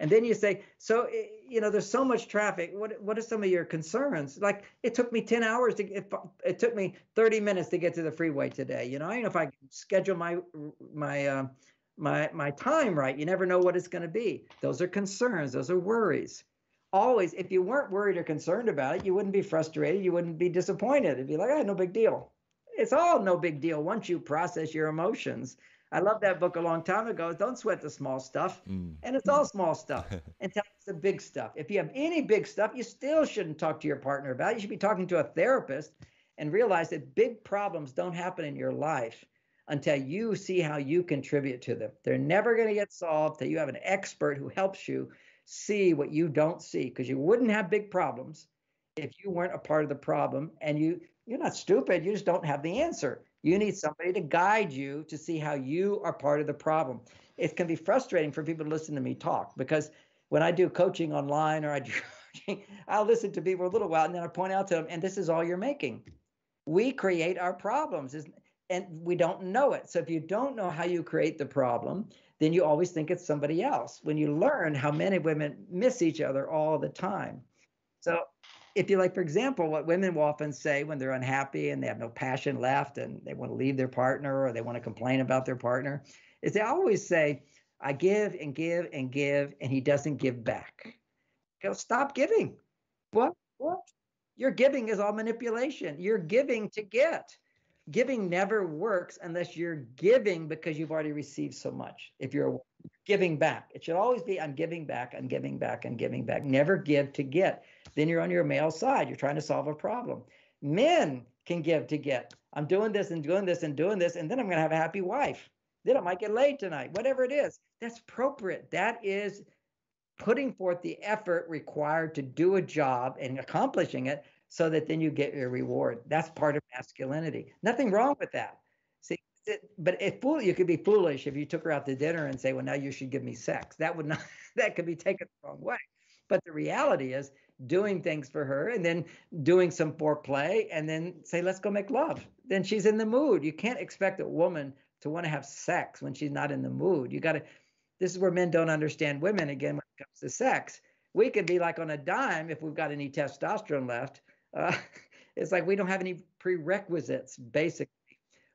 And then you say, so, you know, there's so much traffic. What what are some of your concerns? Like, it took me ten hours to get, it took me thirty minutes to get to the freeway today. You know, I don't know if I can schedule my, my, um, My my time right. You never know what it's going to be. Those are concerns. Those are worries. Always, if you weren't worried or concerned about it, you wouldn't be frustrated. You wouldn't be disappointed. It'd be like, oh, no big deal. It's all no big deal once you process your emotions. I love that book a long time ago. Don't sweat the small stuff. Mm. And it's all small stuff until it's the big stuff. If you have any big stuff, you still shouldn't talk to your partner about it. You should be talking to a therapist and realize that big problems don't happen in your life until you see how you contribute to them. They're never going to get solved until you have an expert who helps you see what you don't see, because you wouldn't have big problems if you weren't a part of the problem. And you, you're not stupid. You just don't have the answer. You need somebody to guide you to see how you are part of the problem. It can be frustrating for people to listen to me talk, because when I do coaching online or I do coaching, I'll listen to people a little while and then I point out to them, and this is all you're making. We create our problems and we don't know it. So if you don't know how you create the problem, then you always think it's somebody else. When you learn how men and women miss each other all the time. So if you like, for example, what women will often say when they're unhappy and they have no passion left and they want to leave their partner or they want to complain about their partner, is they always say, I give and give and give, and he doesn't give back. Go, stop giving. What? What? Your giving is all manipulation. You're giving to get. Giving never works unless you're giving because you've already received so much. If you're giving back, it should always be, I'm giving back, I'm giving back, I'm giving back. Never give to get. Then you're on your male side. You're trying to solve a problem. Men can give to get. I'm doing this and doing this and doing this, and then I'm going to have a happy wife. Then I might get laid tonight, whatever it is. That's appropriate. That is putting forth the effort required to do a job and accomplishing it so that then you get your reward. That's part of masculinity. Nothing wrong with that. See, it, but it, you could be foolish if you took her out to dinner and say, well, now you should give me sex. That would not, that could be taken the wrong way. But the reality is doing things for her and then doing some foreplay and then say, let's go make love. Then she's in the mood. You can't expect a woman to want to have sex when she's not in the mood. You got to, this is where men don't understand women again when it comes to sex. We could be like on a dime if we've got any testosterone left. Uh, it's like we don't have any prerequisites, basically.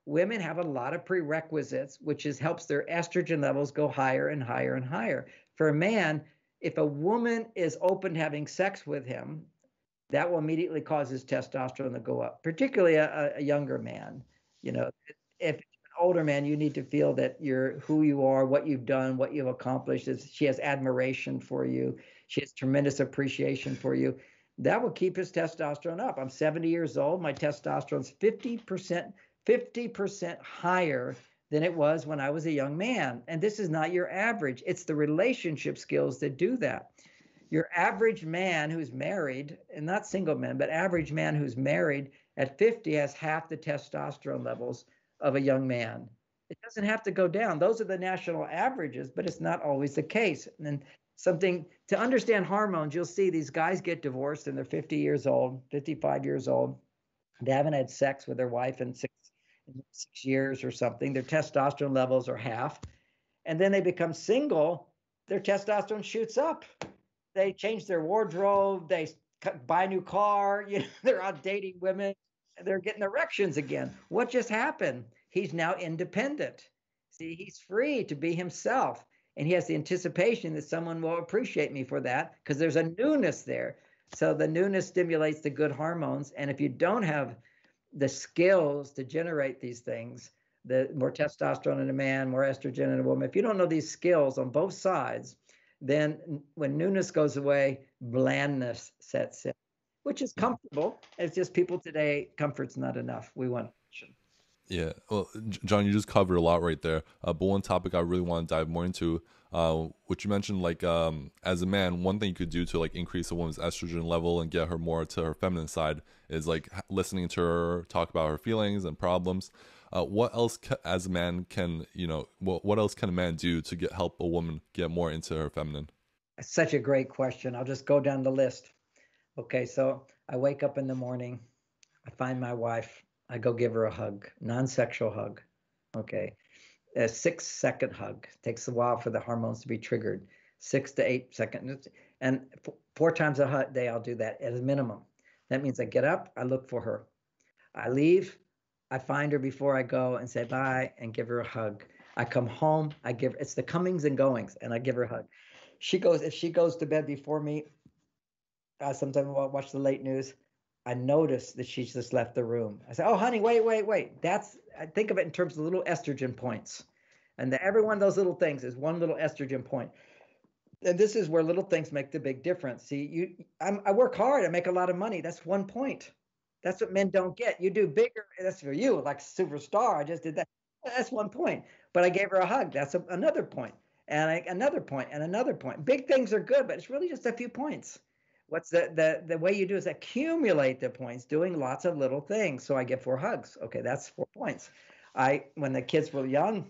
Women have a lot of prerequisites, which is helps their estrogen levels go higher and higher and higher. For a man, if a woman is open to having sex with him, that will immediately cause his testosterone to go up, particularly a, a younger man. You know, if older man, you need to feel that you're who you are, what you've done, what you've accomplished. Is she has admiration for you. She has tremendous appreciation for you. That will keep his testosterone up. I'm seventy years old. My testosterone's fifty percent, fifty percent higher than it was when I was a young man. And this is not your average. It's the relationship skills that do that. Your average man who's married, and not single men, but average man who's married at fifty has half the testosterone levels of a young man. It doesn't have to go down. Those are the national averages, but it's not always the case. And then something to understand hormones, you'll see these guys get divorced and they're fifty years old, fifty-five years old. They haven't had sex with their wife in six, six years or something. Their testosterone levels are half. And then they become single. Their testosterone shoots up. They change their wardrobe. They buy a new car. You know, they're out dating women. They're getting erections again. What just happened? He's now independent. See, he's free to be himself. And he has the anticipation that someone will appreciate me for that because there's a newness there. So the newness stimulates the good hormones. And if you don't have the skills to generate these things, the more testosterone in a man, more estrogen in a woman, if you don't know these skills on both sides, then when newness goes away, blandness sets in, which is comfortable. It's just people today, comfort's not enough. We want action. Yeah. Well, John, you just covered a lot right there. Uh, but one topic I really want to dive more into, uh, which you mentioned, like um, as a man, one thing you could do to like increase a woman's estrogen level and get her more to her feminine side is like listening to her talk about her feelings and problems. Uh, what else ca- as a man can, you know, what, what else can a man do to get help a woman get more into her feminine? That's such a great question. I'll just go down the list. Okay, so I wake up in the morning, I find my wife, I go give her a hug, non-sexual hug, okay? A six-second hug. It takes a while for the hormones to be triggered, six to eight seconds. And four times a day, I'll do that at a minimum. That means I get up, I look for her. I leave, I find her before I go and say bye and give her a hug. I come home, I give her, it's the comings and goings, and I give her a hug. She goes, if she goes to bed before me, Uh, sometimes I'll watch the late news. I notice that she's just left the room. I say, oh, honey, wait, wait, wait. That's, I think of it in terms of little estrogen points. And the, every one of those little things is one little estrogen point. And this is where little things make the big difference. See, you, I'm, I work hard. I make a lot of money. That's one point. That's what men don't get. You do bigger. That's for you, like superstar. I just did that. That's one point. But I gave her a hug. That's a, another point. And I, another point and another point. Big things are good, but it's really just a few points. What's the, the, the way you do is accumulate the points, doing lots of little things. So I get four hugs. Okay, that's four points. I, when the kids were young,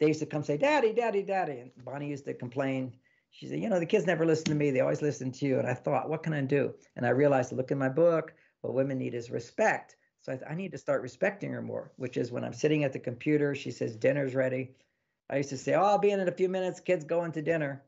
they used to come say, Daddy, Daddy, Daddy. And Bonnie used to complain. She said, you know, the kids never listen to me. They always listen to you. And I thought, what can I do? And I realized, look in my book, what women need is respect. So I, th- I need to start respecting her more, which is when I'm sitting at the computer, she says, dinner's ready. I used to say, oh, I'll be in in a few minutes. Kids going to dinner.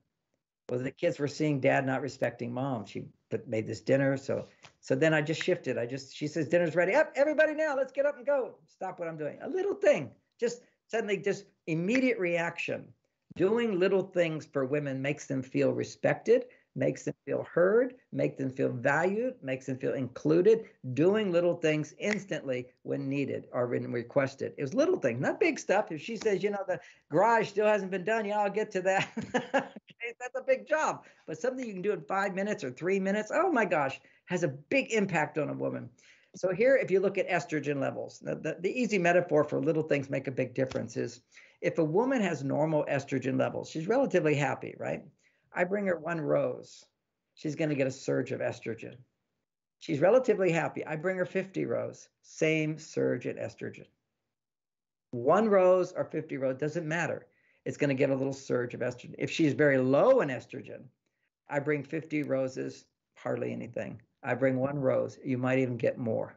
Well, the kids were seeing Dad not respecting Mom. She put, made this dinner. So so then I just shifted. I just, she says, dinner's ready. Up, everybody now. Let's get up and go. Stop what I'm doing. A little thing. Just suddenly just immediate reaction. Doing little things for women makes them feel respected, makes them feel heard, makes them feel valued, makes them feel included. Doing little things instantly when needed or when requested. It was little things, not big stuff. If she says, you know, the garage still hasn't been done, yeah, I'll get to that. Okay, that's a big job. But something you can do in five minutes or three minutes, oh my gosh, has a big impact on a woman. So here, if you look at estrogen levels, the, the, the easy metaphor for little things make a big difference is, if a woman has normal estrogen levels, she's relatively happy, right? I bring her one rose, she's going to get a surge of estrogen. She's relatively happy. I bring her fifty roses, same surge in estrogen. One rose or fifty roses, doesn't matter. It's going to get a little surge of estrogen. If she's very low in estrogen, I bring fifty roses, hardly anything. I bring one rose, you might even get more.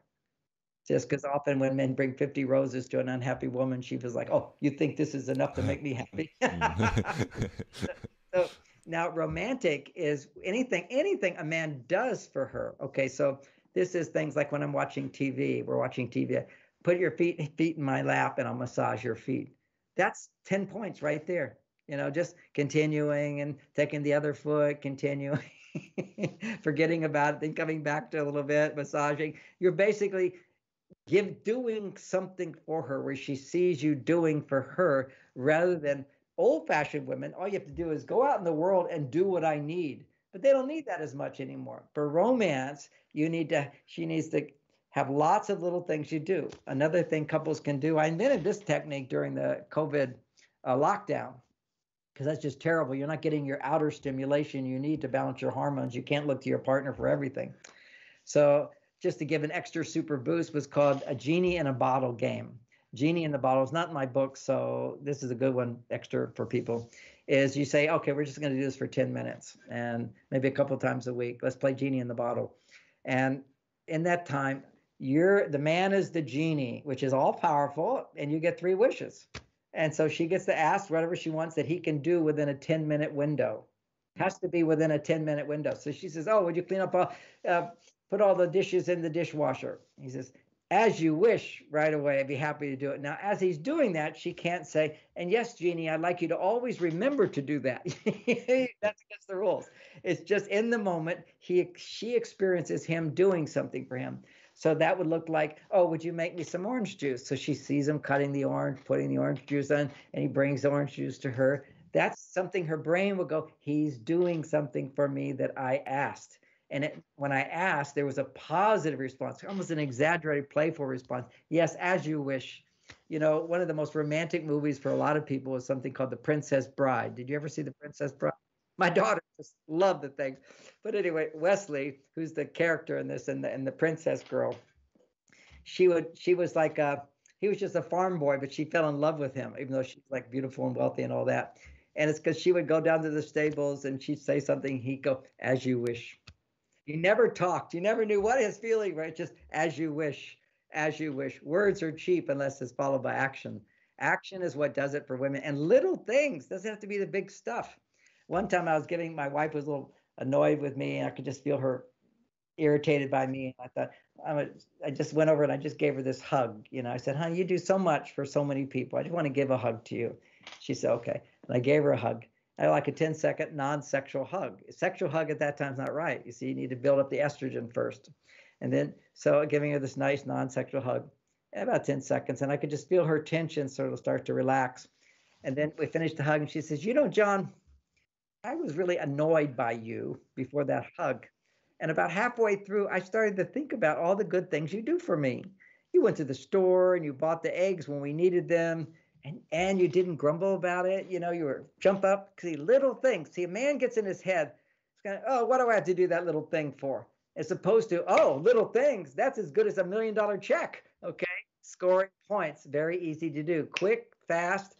Just because often when men bring fifty roses to an unhappy woman, she feels like, oh, you think this is enough to make me happy? so, so now romantic is anything, anything a man does for her. Okay, so this is things like when I'm watching T V, we're watching T V, put your feet, feet in my lap and I'll massage your feet. That's ten points right there. You know, just continuing and taking the other foot, continuing, forgetting about it, then coming back to a little bit, massaging. You're basically... Give doing something for her where she sees you doing for her rather than old-fashioned women. All you have to do is go out in the world and do what I need. But they don't need that as much anymore. For romance, you need to. She needs to have lots of little things you do. Another thing couples can do. I invented this technique during the COVID uh, lockdown because that's just terrible. You're not getting your outer stimulation you need to balance your hormones. You can't look to your partner for everything. So. Just to give an extra super boost, was called a genie in a bottle game. Genie in the bottle is not in my book, so this is a good one extra for people, is you say, okay, we're just going to do this for ten minutes and maybe a couple times a week. Let's play genie in the bottle. And in that time, you're the man is the genie, which is all powerful, and you get three wishes. And so she gets to ask whatever she wants that he can do within a ten-minute window. Has to be within a ten-minute window. So she says, oh, would you clean up a... a put all the dishes in the dishwasher. He says, as you wish, right away, I'd be happy to do it. Now, as he's doing that, she can't say, and yes, Jeannie, I'd like you to always remember to do that. That's against the rules. It's just in the moment, he she experiences him doing something for him. So that would look like, oh, would you make me some orange juice? So she sees him cutting the orange, putting the orange juice on, and he brings the orange juice to her. That's something her brain will go, he's doing something for me that I asked. And it, when I asked, there was a positive response, almost an exaggerated, playful response. Yes, as you wish. You know, one of the most romantic movies for a lot of people is something called The Princess Bride. Did you ever see The Princess Bride? My daughter just loved the thing. But anyway, Wesley, who's the character in this and the, and the princess girl, she would she was like a, he was just a farm boy, but she fell in love with him, even though she's like beautiful and wealthy and all that. And it's because she would go down to the stables and she'd say something. He'd go, as you wish. You never talked. You never knew what his feeling, right? Just as you wish, as you wish. Words are cheap unless it's followed by action. Action is what does it for women. And little things doesn't have to be the big stuff. One time I was giving, my wife was a little annoyed with me, and I could just feel her irritated by me. I thought, I'm a, I just went over and I just gave her this hug. You know, I said, honey, you do so much for so many people. I just want to give a hug to you. She said, okay. And I gave her a hug. I like a ten-second non-sexual hug. A sexual hug at that time is not right. You see, you need to build up the estrogen first. And then, so giving her this nice non-sexual hug, about ten seconds, and I could just feel her tension sort of start to relax. And then we finished the hug, and she says, you know, John, I was really annoyed by you before that hug. And about halfway through, I started to think about all the good things you do for me. you went to the store and you bought the eggs when we needed them, and, and you didn't grumble about it. You know, you were jump up. See, little things. See, a man gets in his head. It's kind of, oh, what do I have to do that little thing for? As opposed to, oh, little things. That's as good as a million dollar check. Okay. Scoring points. Very easy to do. Quick, fast.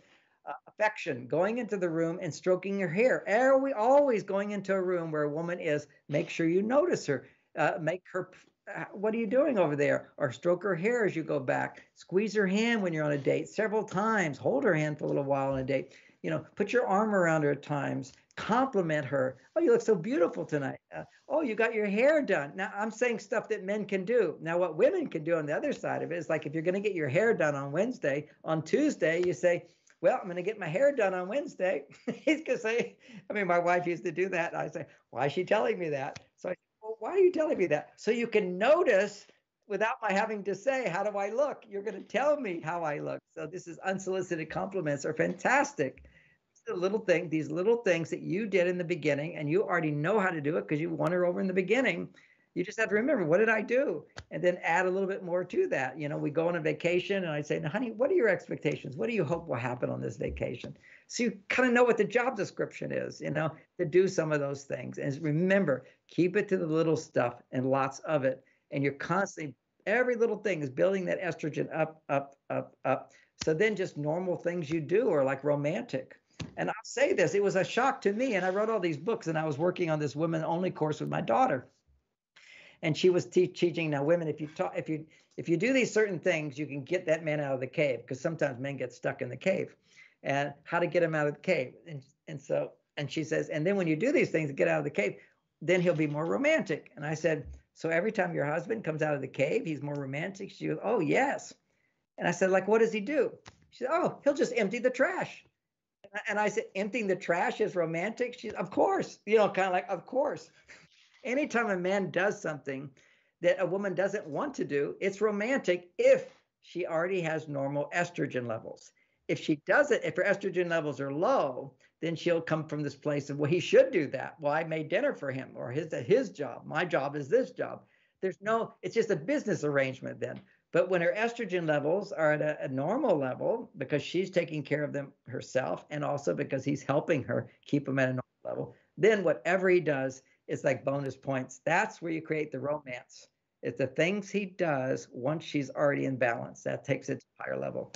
Uh, affection, going into the room and stroking your hair. Are we always going into a room where a woman is? Make sure you notice her. Uh, make her, uh, what are you doing over there? Or stroke her hair as you go back. Squeeze her hand when you're on a date several times. Hold her hand for a little while on a date. You know, put your arm around her at times. Compliment her. Oh, you look so beautiful tonight. Uh, oh, you got your hair done. Now, I'm saying stuff that men can do. Now, what women can do on the other side of it is like if you're going to get your hair done on Wednesday, on Tuesday, you say, well, I'm going to get my hair done on Wednesday. He's going to say, I mean, my wife used to do that. I say, why is she telling me that? So I say, well, why are you telling me that? So you can notice without my having to say, how do I look? You're going to tell me how I look. So this is unsolicited compliments are fantastic. It's the little thing, these little things that you did in the beginning, and you already know how to do it because you won her over in the beginning. You just have to remember, what did I do? And then add a little bit more to that. You know, we go on a vacation and I say, now, honey, what are your expectations? What do you hope will happen on this vacation? So you kind of know what the job description is, you know, to do some of those things. And remember, keep it to the little stuff and lots of it. And you're constantly, every little thing is building that estrogen up, up, up, up. So then just normal things you do are like romantic. And I'll say this, it was a shock to me. And I wrote all these books and I was working on this women-only course with my daughter. And she was te- teaching now women, if you talk, if you if you do these certain things, you can get that man out of the cave, because sometimes men get stuck in the cave, and how to get him out of the cave. And and so and she says, and then when you do these things to get out of the cave, then he'll be more romantic. And I said, so every time your husband comes out of the cave, he's more romantic. She goes, oh yes. And I said, like, what does he do? She said, oh, he'll just empty the trash. And I said, emptying the trash is romantic? She said, of course. You know, kind of like, of course. Anytime a man does something that a woman doesn't want to do, it's romantic if she already has normal estrogen levels. If she doesn't, if her estrogen levels are low, then she'll come from this place of, well, he should do that. Well, I made dinner for him, or his, his job. My job is this job. There's no, it's just a business arrangement then. But when her estrogen levels are at a, a normal level, because she's taking care of them herself, and also because he's helping her keep them at a normal level, then whatever he does, it's like bonus points. That's where you create the romance. It's the things he does once she's already in balance. That takes it to a higher level.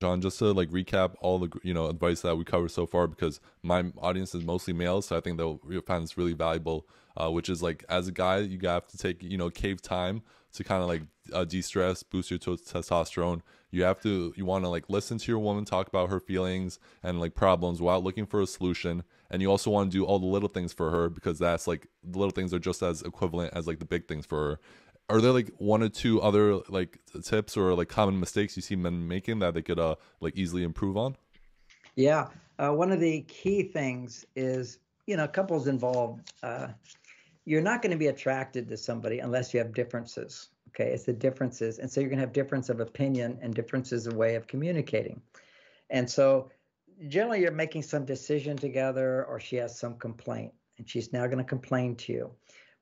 John, just to like recap all the you know advice that we covered so far, because my audience is mostly male, so I think they'll find this really valuable, uh, which is like, as a guy, you have to take you know cave time to kind of like uh, de-stress, boost your t- testosterone. You have to, you want to like listen to your woman, talk about her feelings and like problems while looking for a solution. And you also want to do all the little things for her, because that's like, the little things are just as equivalent as like the big things for her. Are there like one or two other like tips or like common mistakes you see men making that they could uh, like easily improve on? Yeah. Uh, one of the key things is, you know, couples involved, uh, you're not going to be attracted to somebody unless you have differences. Okay. It's the differences. And so you're going to have difference of opinion and differences of way of communicating. And so generally you're making some decision together, or she has some complaint and she's now going to complain to you.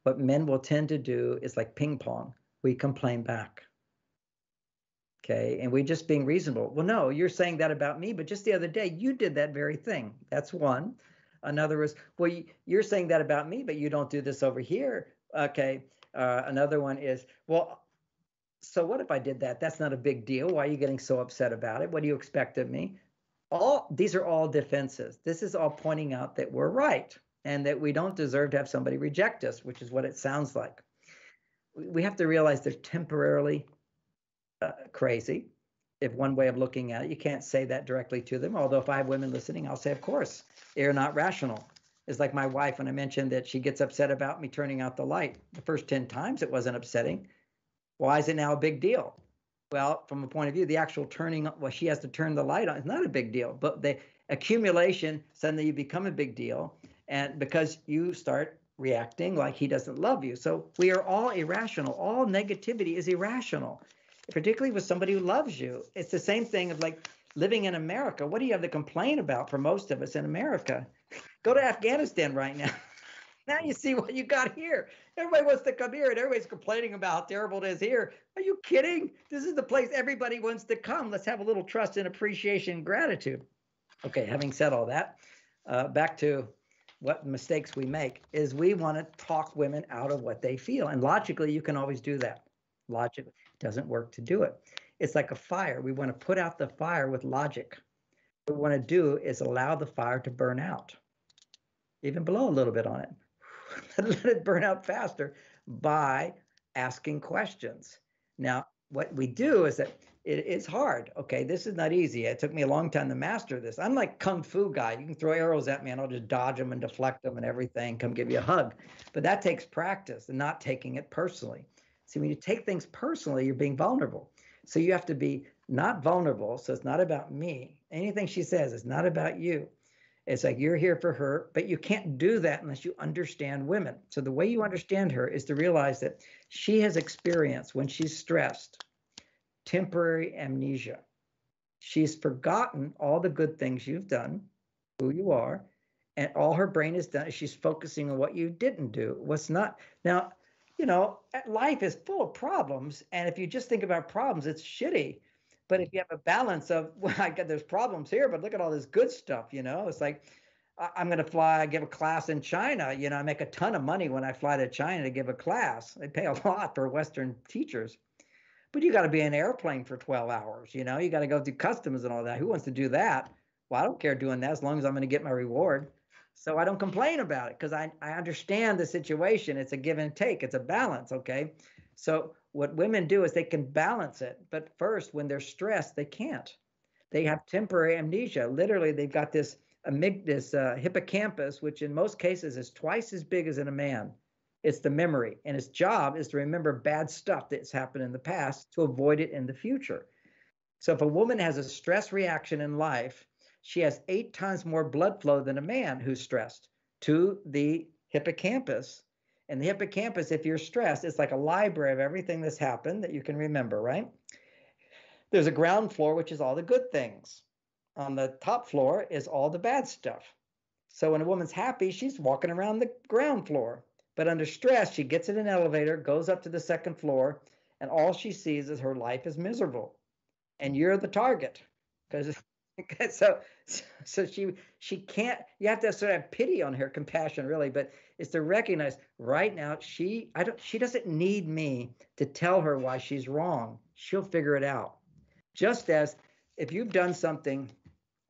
What men will tend to do is like ping pong. We complain back. Okay. And we're just being reasonable. Well, no, you're saying that about me, but just the other day you did that very thing. That's one. Another is, well, you're saying that about me, but you don't do this over here. Okay. Uh, another one is, well, so what if I did that? That's not a big deal. Why are you getting so upset about it? What do you expect of me? All these are all defenses. This is all pointing out that we're right, and that we don't deserve to have somebody reject us, which is what it sounds like. We have to realize they're temporarily uh, crazy. If one way of looking at it, you can't say that directly to them. Although if I have women listening, I'll say, of course, they're not rational. It's like my wife, when I mentioned that she gets upset about me turning out the light. The first ten times it wasn't upsetting. Why is it now a big deal? Well, from a point of view, the actual turning, well, she has to turn the light on. It's not a big deal, but the accumulation, suddenly you become a big deal. And because you start reacting like he doesn't love you. So we are all irrational. All negativity is irrational, particularly with somebody who loves you. It's the same thing of like living in America. What do you have to complain about for most of us in America? Go to Afghanistan right now. Now you see what you got here. Everybody wants to come here, and everybody's complaining about how terrible it is here. Are you kidding? This is the place everybody wants to come. Let's have a little trust and appreciation and gratitude. Okay, having said all that, uh, back to what mistakes we make is we want to talk women out of what they feel. And logically, you can always do that. Logically, it doesn't work to do it. It's like a fire. We want to put out the fire with logic. What we want to do is allow the fire to burn out, even blow a little bit on it. Let it burn out faster by asking questions. Now, what we do is that it, it's hard. Okay, this is not easy. It took me a long time to master this. I'm like Kung Fu guy. You can throw arrows at me and I'll just dodge them and deflect them and everything, come give you a hug. But that takes practice and not taking it personally. See, when you take things personally, you're being vulnerable. So you have to be not vulnerable. So it's not about me. Anything she says is not about you. It's like you're here for her, but you can't do that unless you understand women. So the way you understand her is to realize that she has experienced, when she's stressed, temporary amnesia. She's forgotten all the good things you've done, who you are, and all her brain has done is she's focusing on what you didn't do, what's not. Now, you know, life is full of problems, and if you just think about problems, it's shitty. But if you have a balance of, well, I got there's problems here, but look at all this good stuff, you know, it's like, I'm going to fly, I give a class in China, you know, I make a ton of money when I fly to China to give a class. They pay a lot for Western teachers, but you got to be in an airplane for twelve hours, you know, you got to go through customs and all that. Who wants to do that? Well, I don't care doing that as long as I'm going to get my reward. So I don't complain about it because I, I understand the situation. It's a give and take. It's a balance. Okay. So what women do is they can balance it. But first, when they're stressed, they can't. They have temporary amnesia. Literally, they've got this, amyg- this uh, hippocampus, which in most cases is twice as big as in a man. It's the memory. And its job is to remember bad stuff that's happened in the past to avoid it in the future. So if a woman has a stress reaction in life, she has eight times more blood flow than a man who's stressed to the hippocampus. And the hippocampus, if you're stressed, it's like a library of everything that's happened that you can remember, right? There's a ground floor, which is all the good things. On the top floor is all the bad stuff. So when a woman's happy, she's walking around the ground floor. But under stress, she gets in an elevator, goes up to the second floor, and all she sees is her life is miserable. And you're the target. Because so, so she she can't, you have to sort of have pity on her, compassion really, but it's to recognize right now she I don't she doesn't need me to tell her why she's wrong. She'll figure it out. Just as if you've done something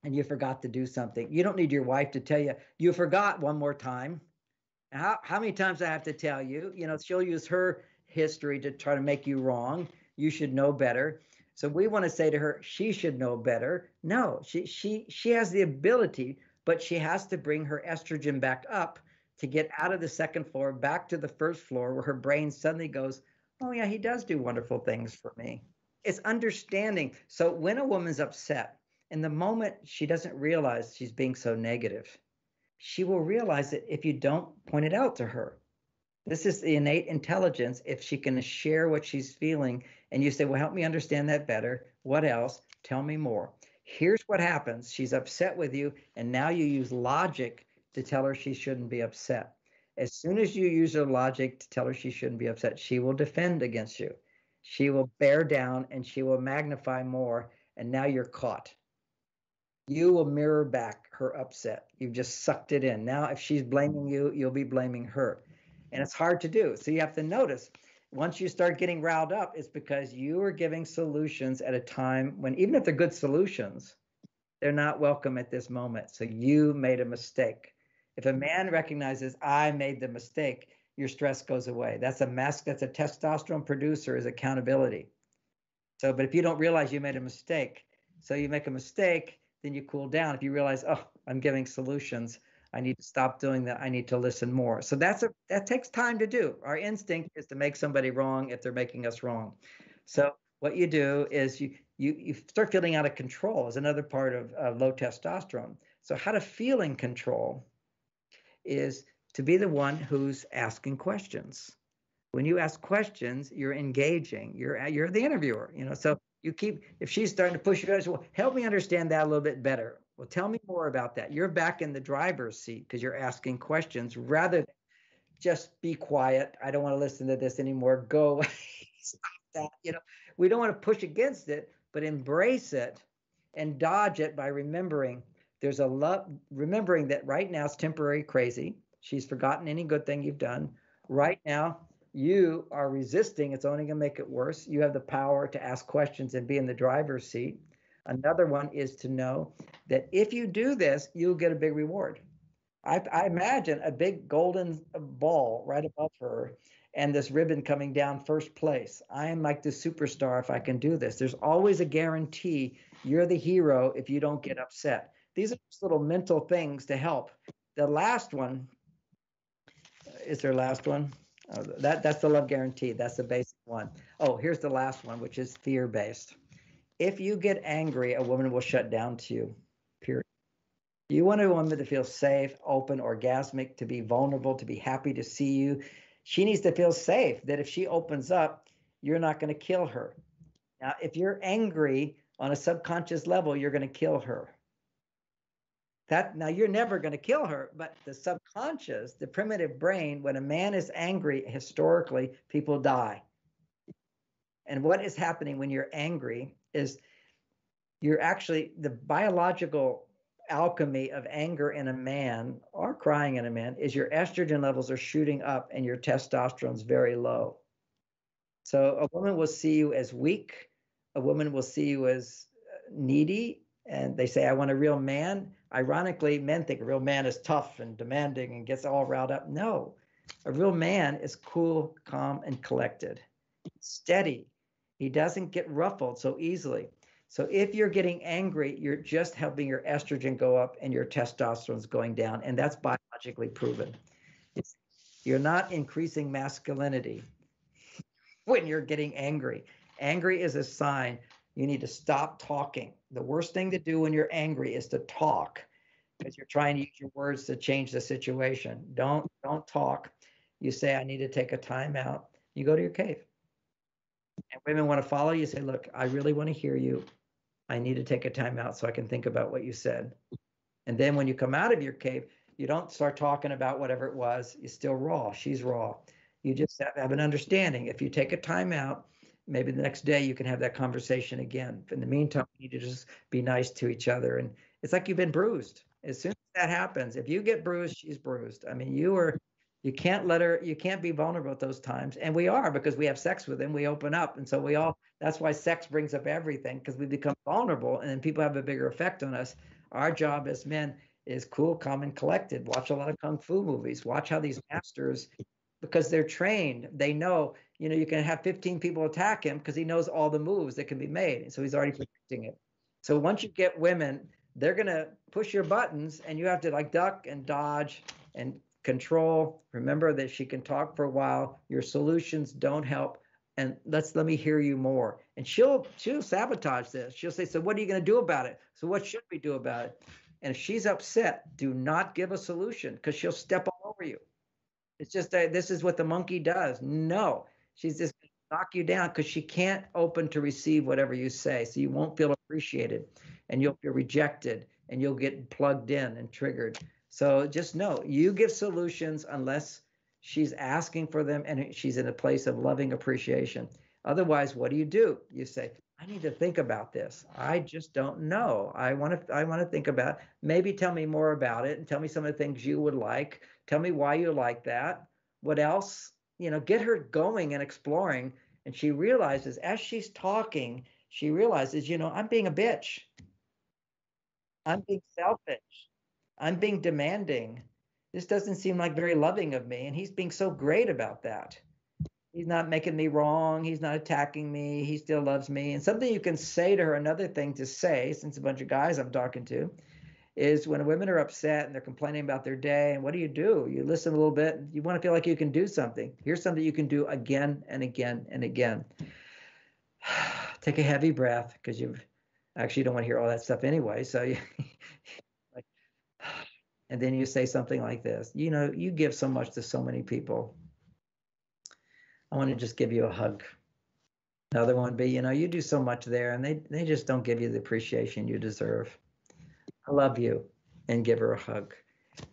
and you forgot to do something, you don't need your wife to tell you you forgot one more time. How how many times I have to tell you? You know, she'll use her history to try to make you wrong. You should know better. So we want to say to her, she should know better. No, she she she has the ability, but she has to bring her estrogen back up to get out of the second floor, back to the first floor, where her brain suddenly goes, oh, yeah, he does do wonderful things for me. It's understanding. So when a woman's upset, in the moment she doesn't realize she's being so negative, she will realize it if you don't point it out to her. This is the innate intelligence. If she can share what she's feeling and you say, well, help me understand that better. What else? Tell me more. Here's what happens. She's upset with you. And now you use logic to tell her she shouldn't be upset. As soon as you use your logic to tell her she shouldn't be upset, she will defend against you. She will bear down and she will magnify more. And now you're caught. You will mirror back her upset. You've just sucked it in. Now, if she's blaming you, you'll be blaming her. And it's hard to do. So you have to notice once you start getting riled up, it's because you are giving solutions at a time when even if they're good solutions, they're not welcome at this moment. So you made a mistake. If a man recognizes I made the mistake, your stress goes away. That's a mask. That's a testosterone producer is accountability. So but if you don't realize you made a mistake, so you make a mistake, then you cool down. If you realize, oh, I'm giving solutions. I need to stop doing that. I need to listen more. So that's a that takes time to do. Our instinct is to make somebody wrong if they're making us wrong. So what you do is you you, you start feeling out of control is another part of uh, low testosterone. So how to feel in control is to be the one who's asking questions. When you ask questions, you're engaging. You're you're the interviewer. You know. So you keep if she's starting to push you guys, well, help me understand that a little bit better. Well, tell me more about that. You're back in the driver's seat because you're asking questions rather than just be quiet. I don't want to listen to this anymore. Go away. Stop that. You know, we don't want to push against it, but embrace it and dodge it by remembering there's a love, remembering that right now it's temporary crazy. She's forgotten any good thing you've done. Right now, you are resisting. It's only going to make it worse. You have the power to ask questions and be in the driver's seat. Another one is to know that if you do this, you'll get a big reward. I, I imagine a big golden ball right above her and this ribbon coming down first place. I am like the superstar if I can do this. There's always a guarantee you're the hero if you don't get upset. These are just little mental things to help. The last one is their last one. Oh, that, that's the love guarantee. That's the basic one. Oh, here's the last one, which is fear-based. If you get angry, a woman will shut down to you, period. You want a woman to feel safe, open, orgasmic, to be vulnerable, to be happy to see you. She needs to feel safe that if she opens up, you're not going to kill her. Now, if you're angry on a subconscious level, you're going to kill her. That, now, you're never going to kill her, but the subconscious, the primitive brain, when a man is angry, historically, people die. And what is happening when you're angry is you're actually, the biological alchemy of anger in a man, or crying in a man, is your estrogen levels are shooting up and your testosterone's very low. So a woman will see you as weak. A woman will see you as needy. And they say, I want a real man. Ironically, men think a real man is tough and demanding and gets all riled up. No, a real man is cool, calm, and collected, steady. He doesn't get ruffled so easily. So if you're getting angry, you're just helping your estrogen go up and your testosterone's going down, and that's biologically proven. You're not increasing masculinity when you're getting angry. Angry is a sign. You need to stop talking. The worst thing to do when you're angry is to talk, because you're trying to use your words to change the situation. Don't don't talk. You say, I need to take a time out. You go to your cave. And women want to follow you. Say, look, I really want to hear you. I need to take a time out so I can think about what you said. And then when you come out of your cave, you don't start talking about whatever it was. You're still raw. She's raw. You just have an understanding. If you take a time out, maybe the next day you can have that conversation again. In the meantime, you need to just be nice to each other. And it's like you've been bruised. As soon as that happens, if you get bruised, she's bruised. I mean, you are, you can't let her, you can't be vulnerable at those times. And we are, because we have sex with them, we open up. And so we all, that's why sex brings up everything, because we become vulnerable and then people have a bigger effect on us. Our job as men is cool, calm, and collected. Watch a lot of Kung Fu movies. Watch how these masters, because they're trained, they know, you know, you can have fifteen people attack him because he knows all the moves that can be made. And so he's already predicting it. So once you get women, they're going to push your buttons and you have to like duck and dodge and control. Remember that she can talk for a while. Your solutions don't help. And let's, let me hear you more. And she'll, she'll sabotage this. She'll say, so what are you going to do about it? So what should we do about it? And if she's upset, do not give a solution, because she'll step all over you. It's just that this is what the monkey does. No. She's just going to knock you down because she can't open to receive whatever you say. So you won't feel appreciated, and you'll feel rejected, and you'll get plugged in and triggered. So just know, you give solutions unless she's asking for them and she's in a place of loving appreciation. Otherwise, what do you do? You say, I need to think about this. I just don't know. I want to I want to think about it. Maybe tell me more about it and tell me some of the things you would like. Tell me why you like that. What else? You know, get her going and exploring. And she realizes, as she's talking, she realizes, you know, I'm being a bitch. I'm being selfish. I'm being demanding. This doesn't seem like very loving of me. And he's being so great about that. He's not making me wrong. He's not attacking me. He still loves me. And something you can say to her, another thing to say, since a bunch of guys I'm talking to, is when women are upset and they're complaining about their day, and what do you do? You listen a little bit. You want to feel like you can do something. Here's something you can do again and again and again. Take a heavy breath, because you actually don't want to hear all that stuff anyway. So you, like, and then you say something like this. You know, you give so much to so many people. I want to just give you a hug. Another one would be, you know, you do so much there, and they, they just don't give you the appreciation you deserve. I love you, and give her a hug.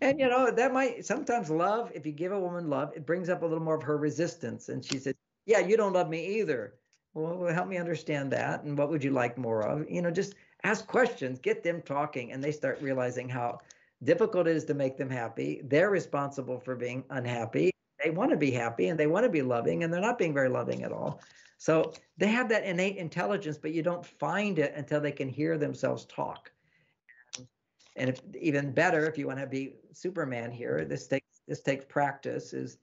And, you know, that might sometimes love, if you give a woman love, it brings up a little more of her resistance. And she says, yeah, you don't love me either. Well, help me understand that. And what would you like more of? You know, just ask questions, get them talking, and they start realizing how difficult it is to make them happy. They're responsible for being unhappy. They want to be happy and they want to be loving, and they're not being very loving at all. So they have that innate intelligence, but you don't find it until they can hear themselves talk. And if, even better, if you want to be Superman here, this takes this takes practice. Is,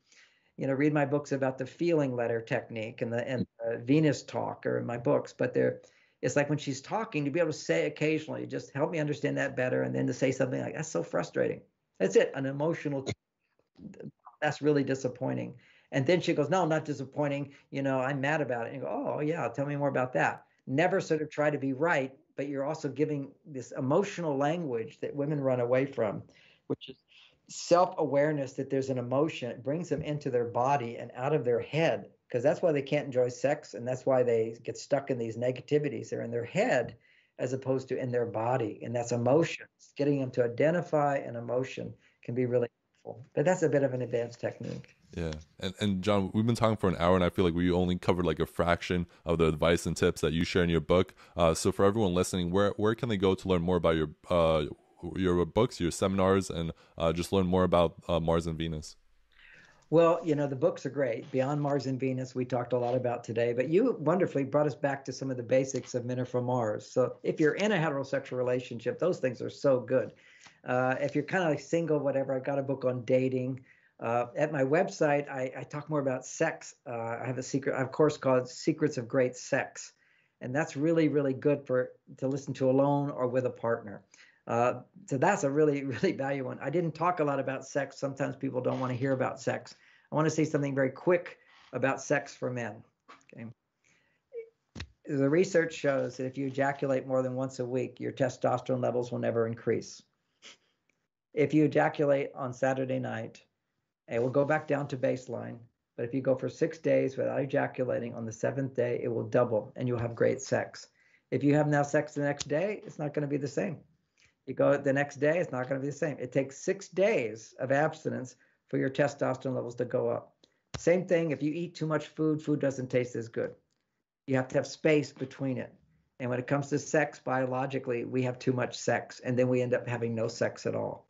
you know, read my books about the feeling letter technique and the and the Venus talk are in my books. But they're it's like when she's talking, to be able to say occasionally, just help me understand that better, and then to say something like, that's so frustrating. That's it, an emotional. That's really disappointing. And then she goes, no, not disappointing. You know, I'm mad about it. And you go, oh yeah, tell me more about that. Never sort of try to be right. But you're also giving this emotional language that women run away from, which is self-awareness that there's an emotion. It brings them into their body and out of their head, because that's why they can't enjoy sex, and that's why they get stuck in these negativities. They're in their head as opposed to in their body, and that's emotions. Getting them to identify an emotion can be really helpful. But that's a bit of an advanced technique. Yeah. And, and John, we've been talking for an hour, and I feel like we only covered like a fraction of the advice and tips that you share in your book. Uh, so for everyone listening, where, where can they go to learn more about your, uh, your books, your seminars, and uh, just learn more about uh, Mars and Venus? Well, you know, the books are great. Beyond Mars and Venus, we talked a lot about today, but you wonderfully brought us back to some of the basics of Men Are From Mars. So if you're in a heterosexual relationship, those things are so good. Uh, if you're kind of like single, whatever, I've got a book on dating. Uh, at my website, I, I talk more about sex. Uh, I have a secret, I have a course called Secrets of Great Sex, and that's really, really good for to listen to alone or with a partner. Uh, so that's a really, really valuable one. I didn't talk a lot about sex. Sometimes people don't want to hear about sex. I want to say something very quick about sex for men. Okay. The research shows that if you ejaculate more than once a week, your testosterone levels will never increase. If you ejaculate on Saturday night, it will go back down to baseline, but if you go for six days without ejaculating, on the seventh day, it will double, and you'll have great sex. If you have now sex the next day, it's not going to be the same. You go the next day, it's not going to be the same. It takes six days of abstinence for your testosterone levels to go up. Same thing, if you eat too much food, food doesn't taste as good. You have to have space between it. And when it comes to sex, biologically, we have too much sex, and then we end up having no sex at all.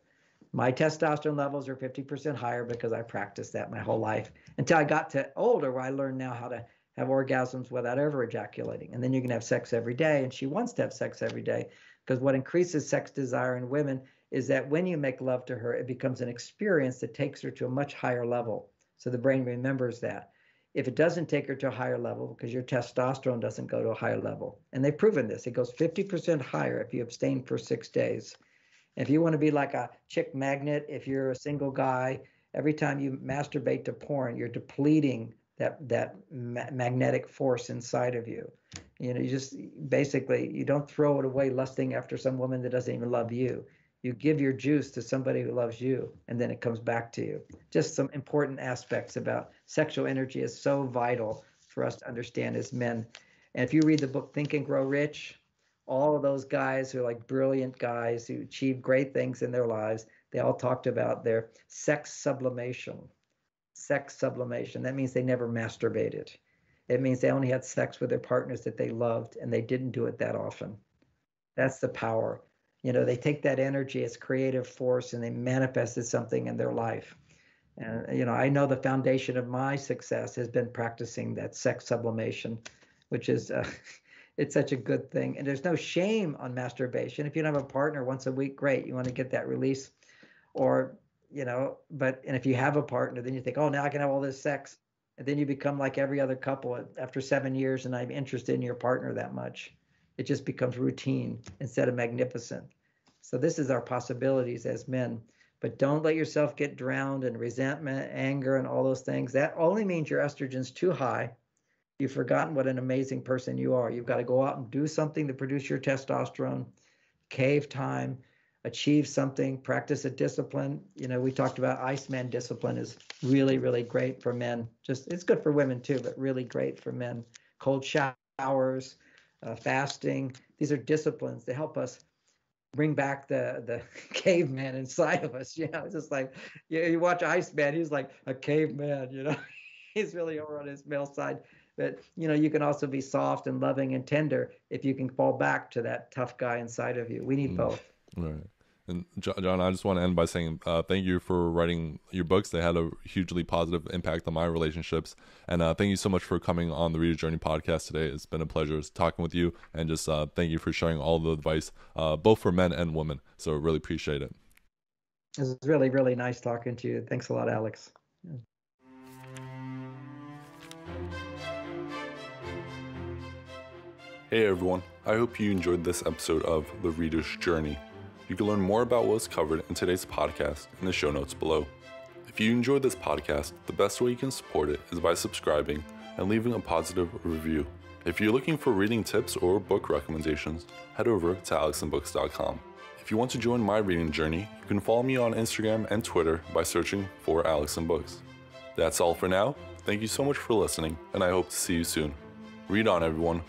My testosterone levels are fifty percent higher because I practiced that my whole life until I got to older, where I learned now how to have orgasms without ever ejaculating. And then you can have sex every day. And she wants to have sex every day, because what increases sex desire in women is that when you make love to her, it becomes an experience that takes her to a much higher level. So the brain remembers that. If it doesn't take her to a higher level, because your testosterone doesn't go to a higher level. And they've proven this. It goes fifty percent higher if you abstain for six days. If you want to be like a chick magnet, if you're a single guy, every time you masturbate to porn, you're depleting that that ma magnetic force inside of you. You know, you just basically, you don't throw it away lusting after some woman that doesn't even love you. You give your juice to somebody who loves you, and then it comes back to you. Just some important aspects about sexual energy is so vital for us to understand as men. And if you read the book Think and Grow Rich, all of those guys who are like brilliant guys who achieved great things in their lives, they all talked about their sex sublimation. Sex sublimation. That means they never masturbated. It means they only had sex with their partners that they loved, and they didn't do it that often. That's the power. You know, they take that energy as creative force, and they manifested something in their life. And, you know, I know the foundation of my success has been practicing that sex sublimation, which is... Uh, It's such a good thing. And there's no shame on masturbation. If you don't have a partner once a week, great. You want to get that release. Or, you know, but and if you have a partner, then you think, oh, now I can have all this sex. And then you become like every other couple after seven years, and I'm interested in your partner that much. It just becomes routine instead of magnificent. So this is our possibilities as men. But don't let yourself get drowned in resentment, anger, and all those things. That only means your estrogen's too high. You've forgotten what an amazing person you are. You've got to go out and do something to produce your testosterone, cave time, achieve something, practice a discipline. You know, we talked about Iceman discipline is really, really great for men. Just, it's good for women too, but really great for men. Cold showers, uh, fasting. These are disciplines that help us bring back the the caveman inside of us. You know, it's just like, you, you watch Iceman, he's like a caveman, you know, he's really over on his male side. But, you know, you can also be soft and loving and tender if you can fall back to that tough guy inside of you. We need mm. both. Right. And John, I just want to end by saying uh, thank you for writing your books. They had a hugely positive impact on my relationships. And uh, thank you so much for coming on the Reader's Journey podcast today. It's been a pleasure talking with you. And just uh, thank you for sharing all the advice, uh, both for men and women. So really appreciate it. It was really, really nice talking to you. Thanks a lot, Alex. Yeah. Hey, everyone. I hope you enjoyed this episode of The Reader's Journey. You can learn more about what was covered in today's podcast in the show notes below. If you enjoyed this podcast, the best way you can support it is by subscribing and leaving a positive review. If you're looking for reading tips or book recommendations, head over to alex and books dot com. If you want to join my reading journey, you can follow me on Instagram and Twitter by searching for Alex and Books. That's all for now. Thank you so much for listening, and I hope to see you soon. Read on, everyone.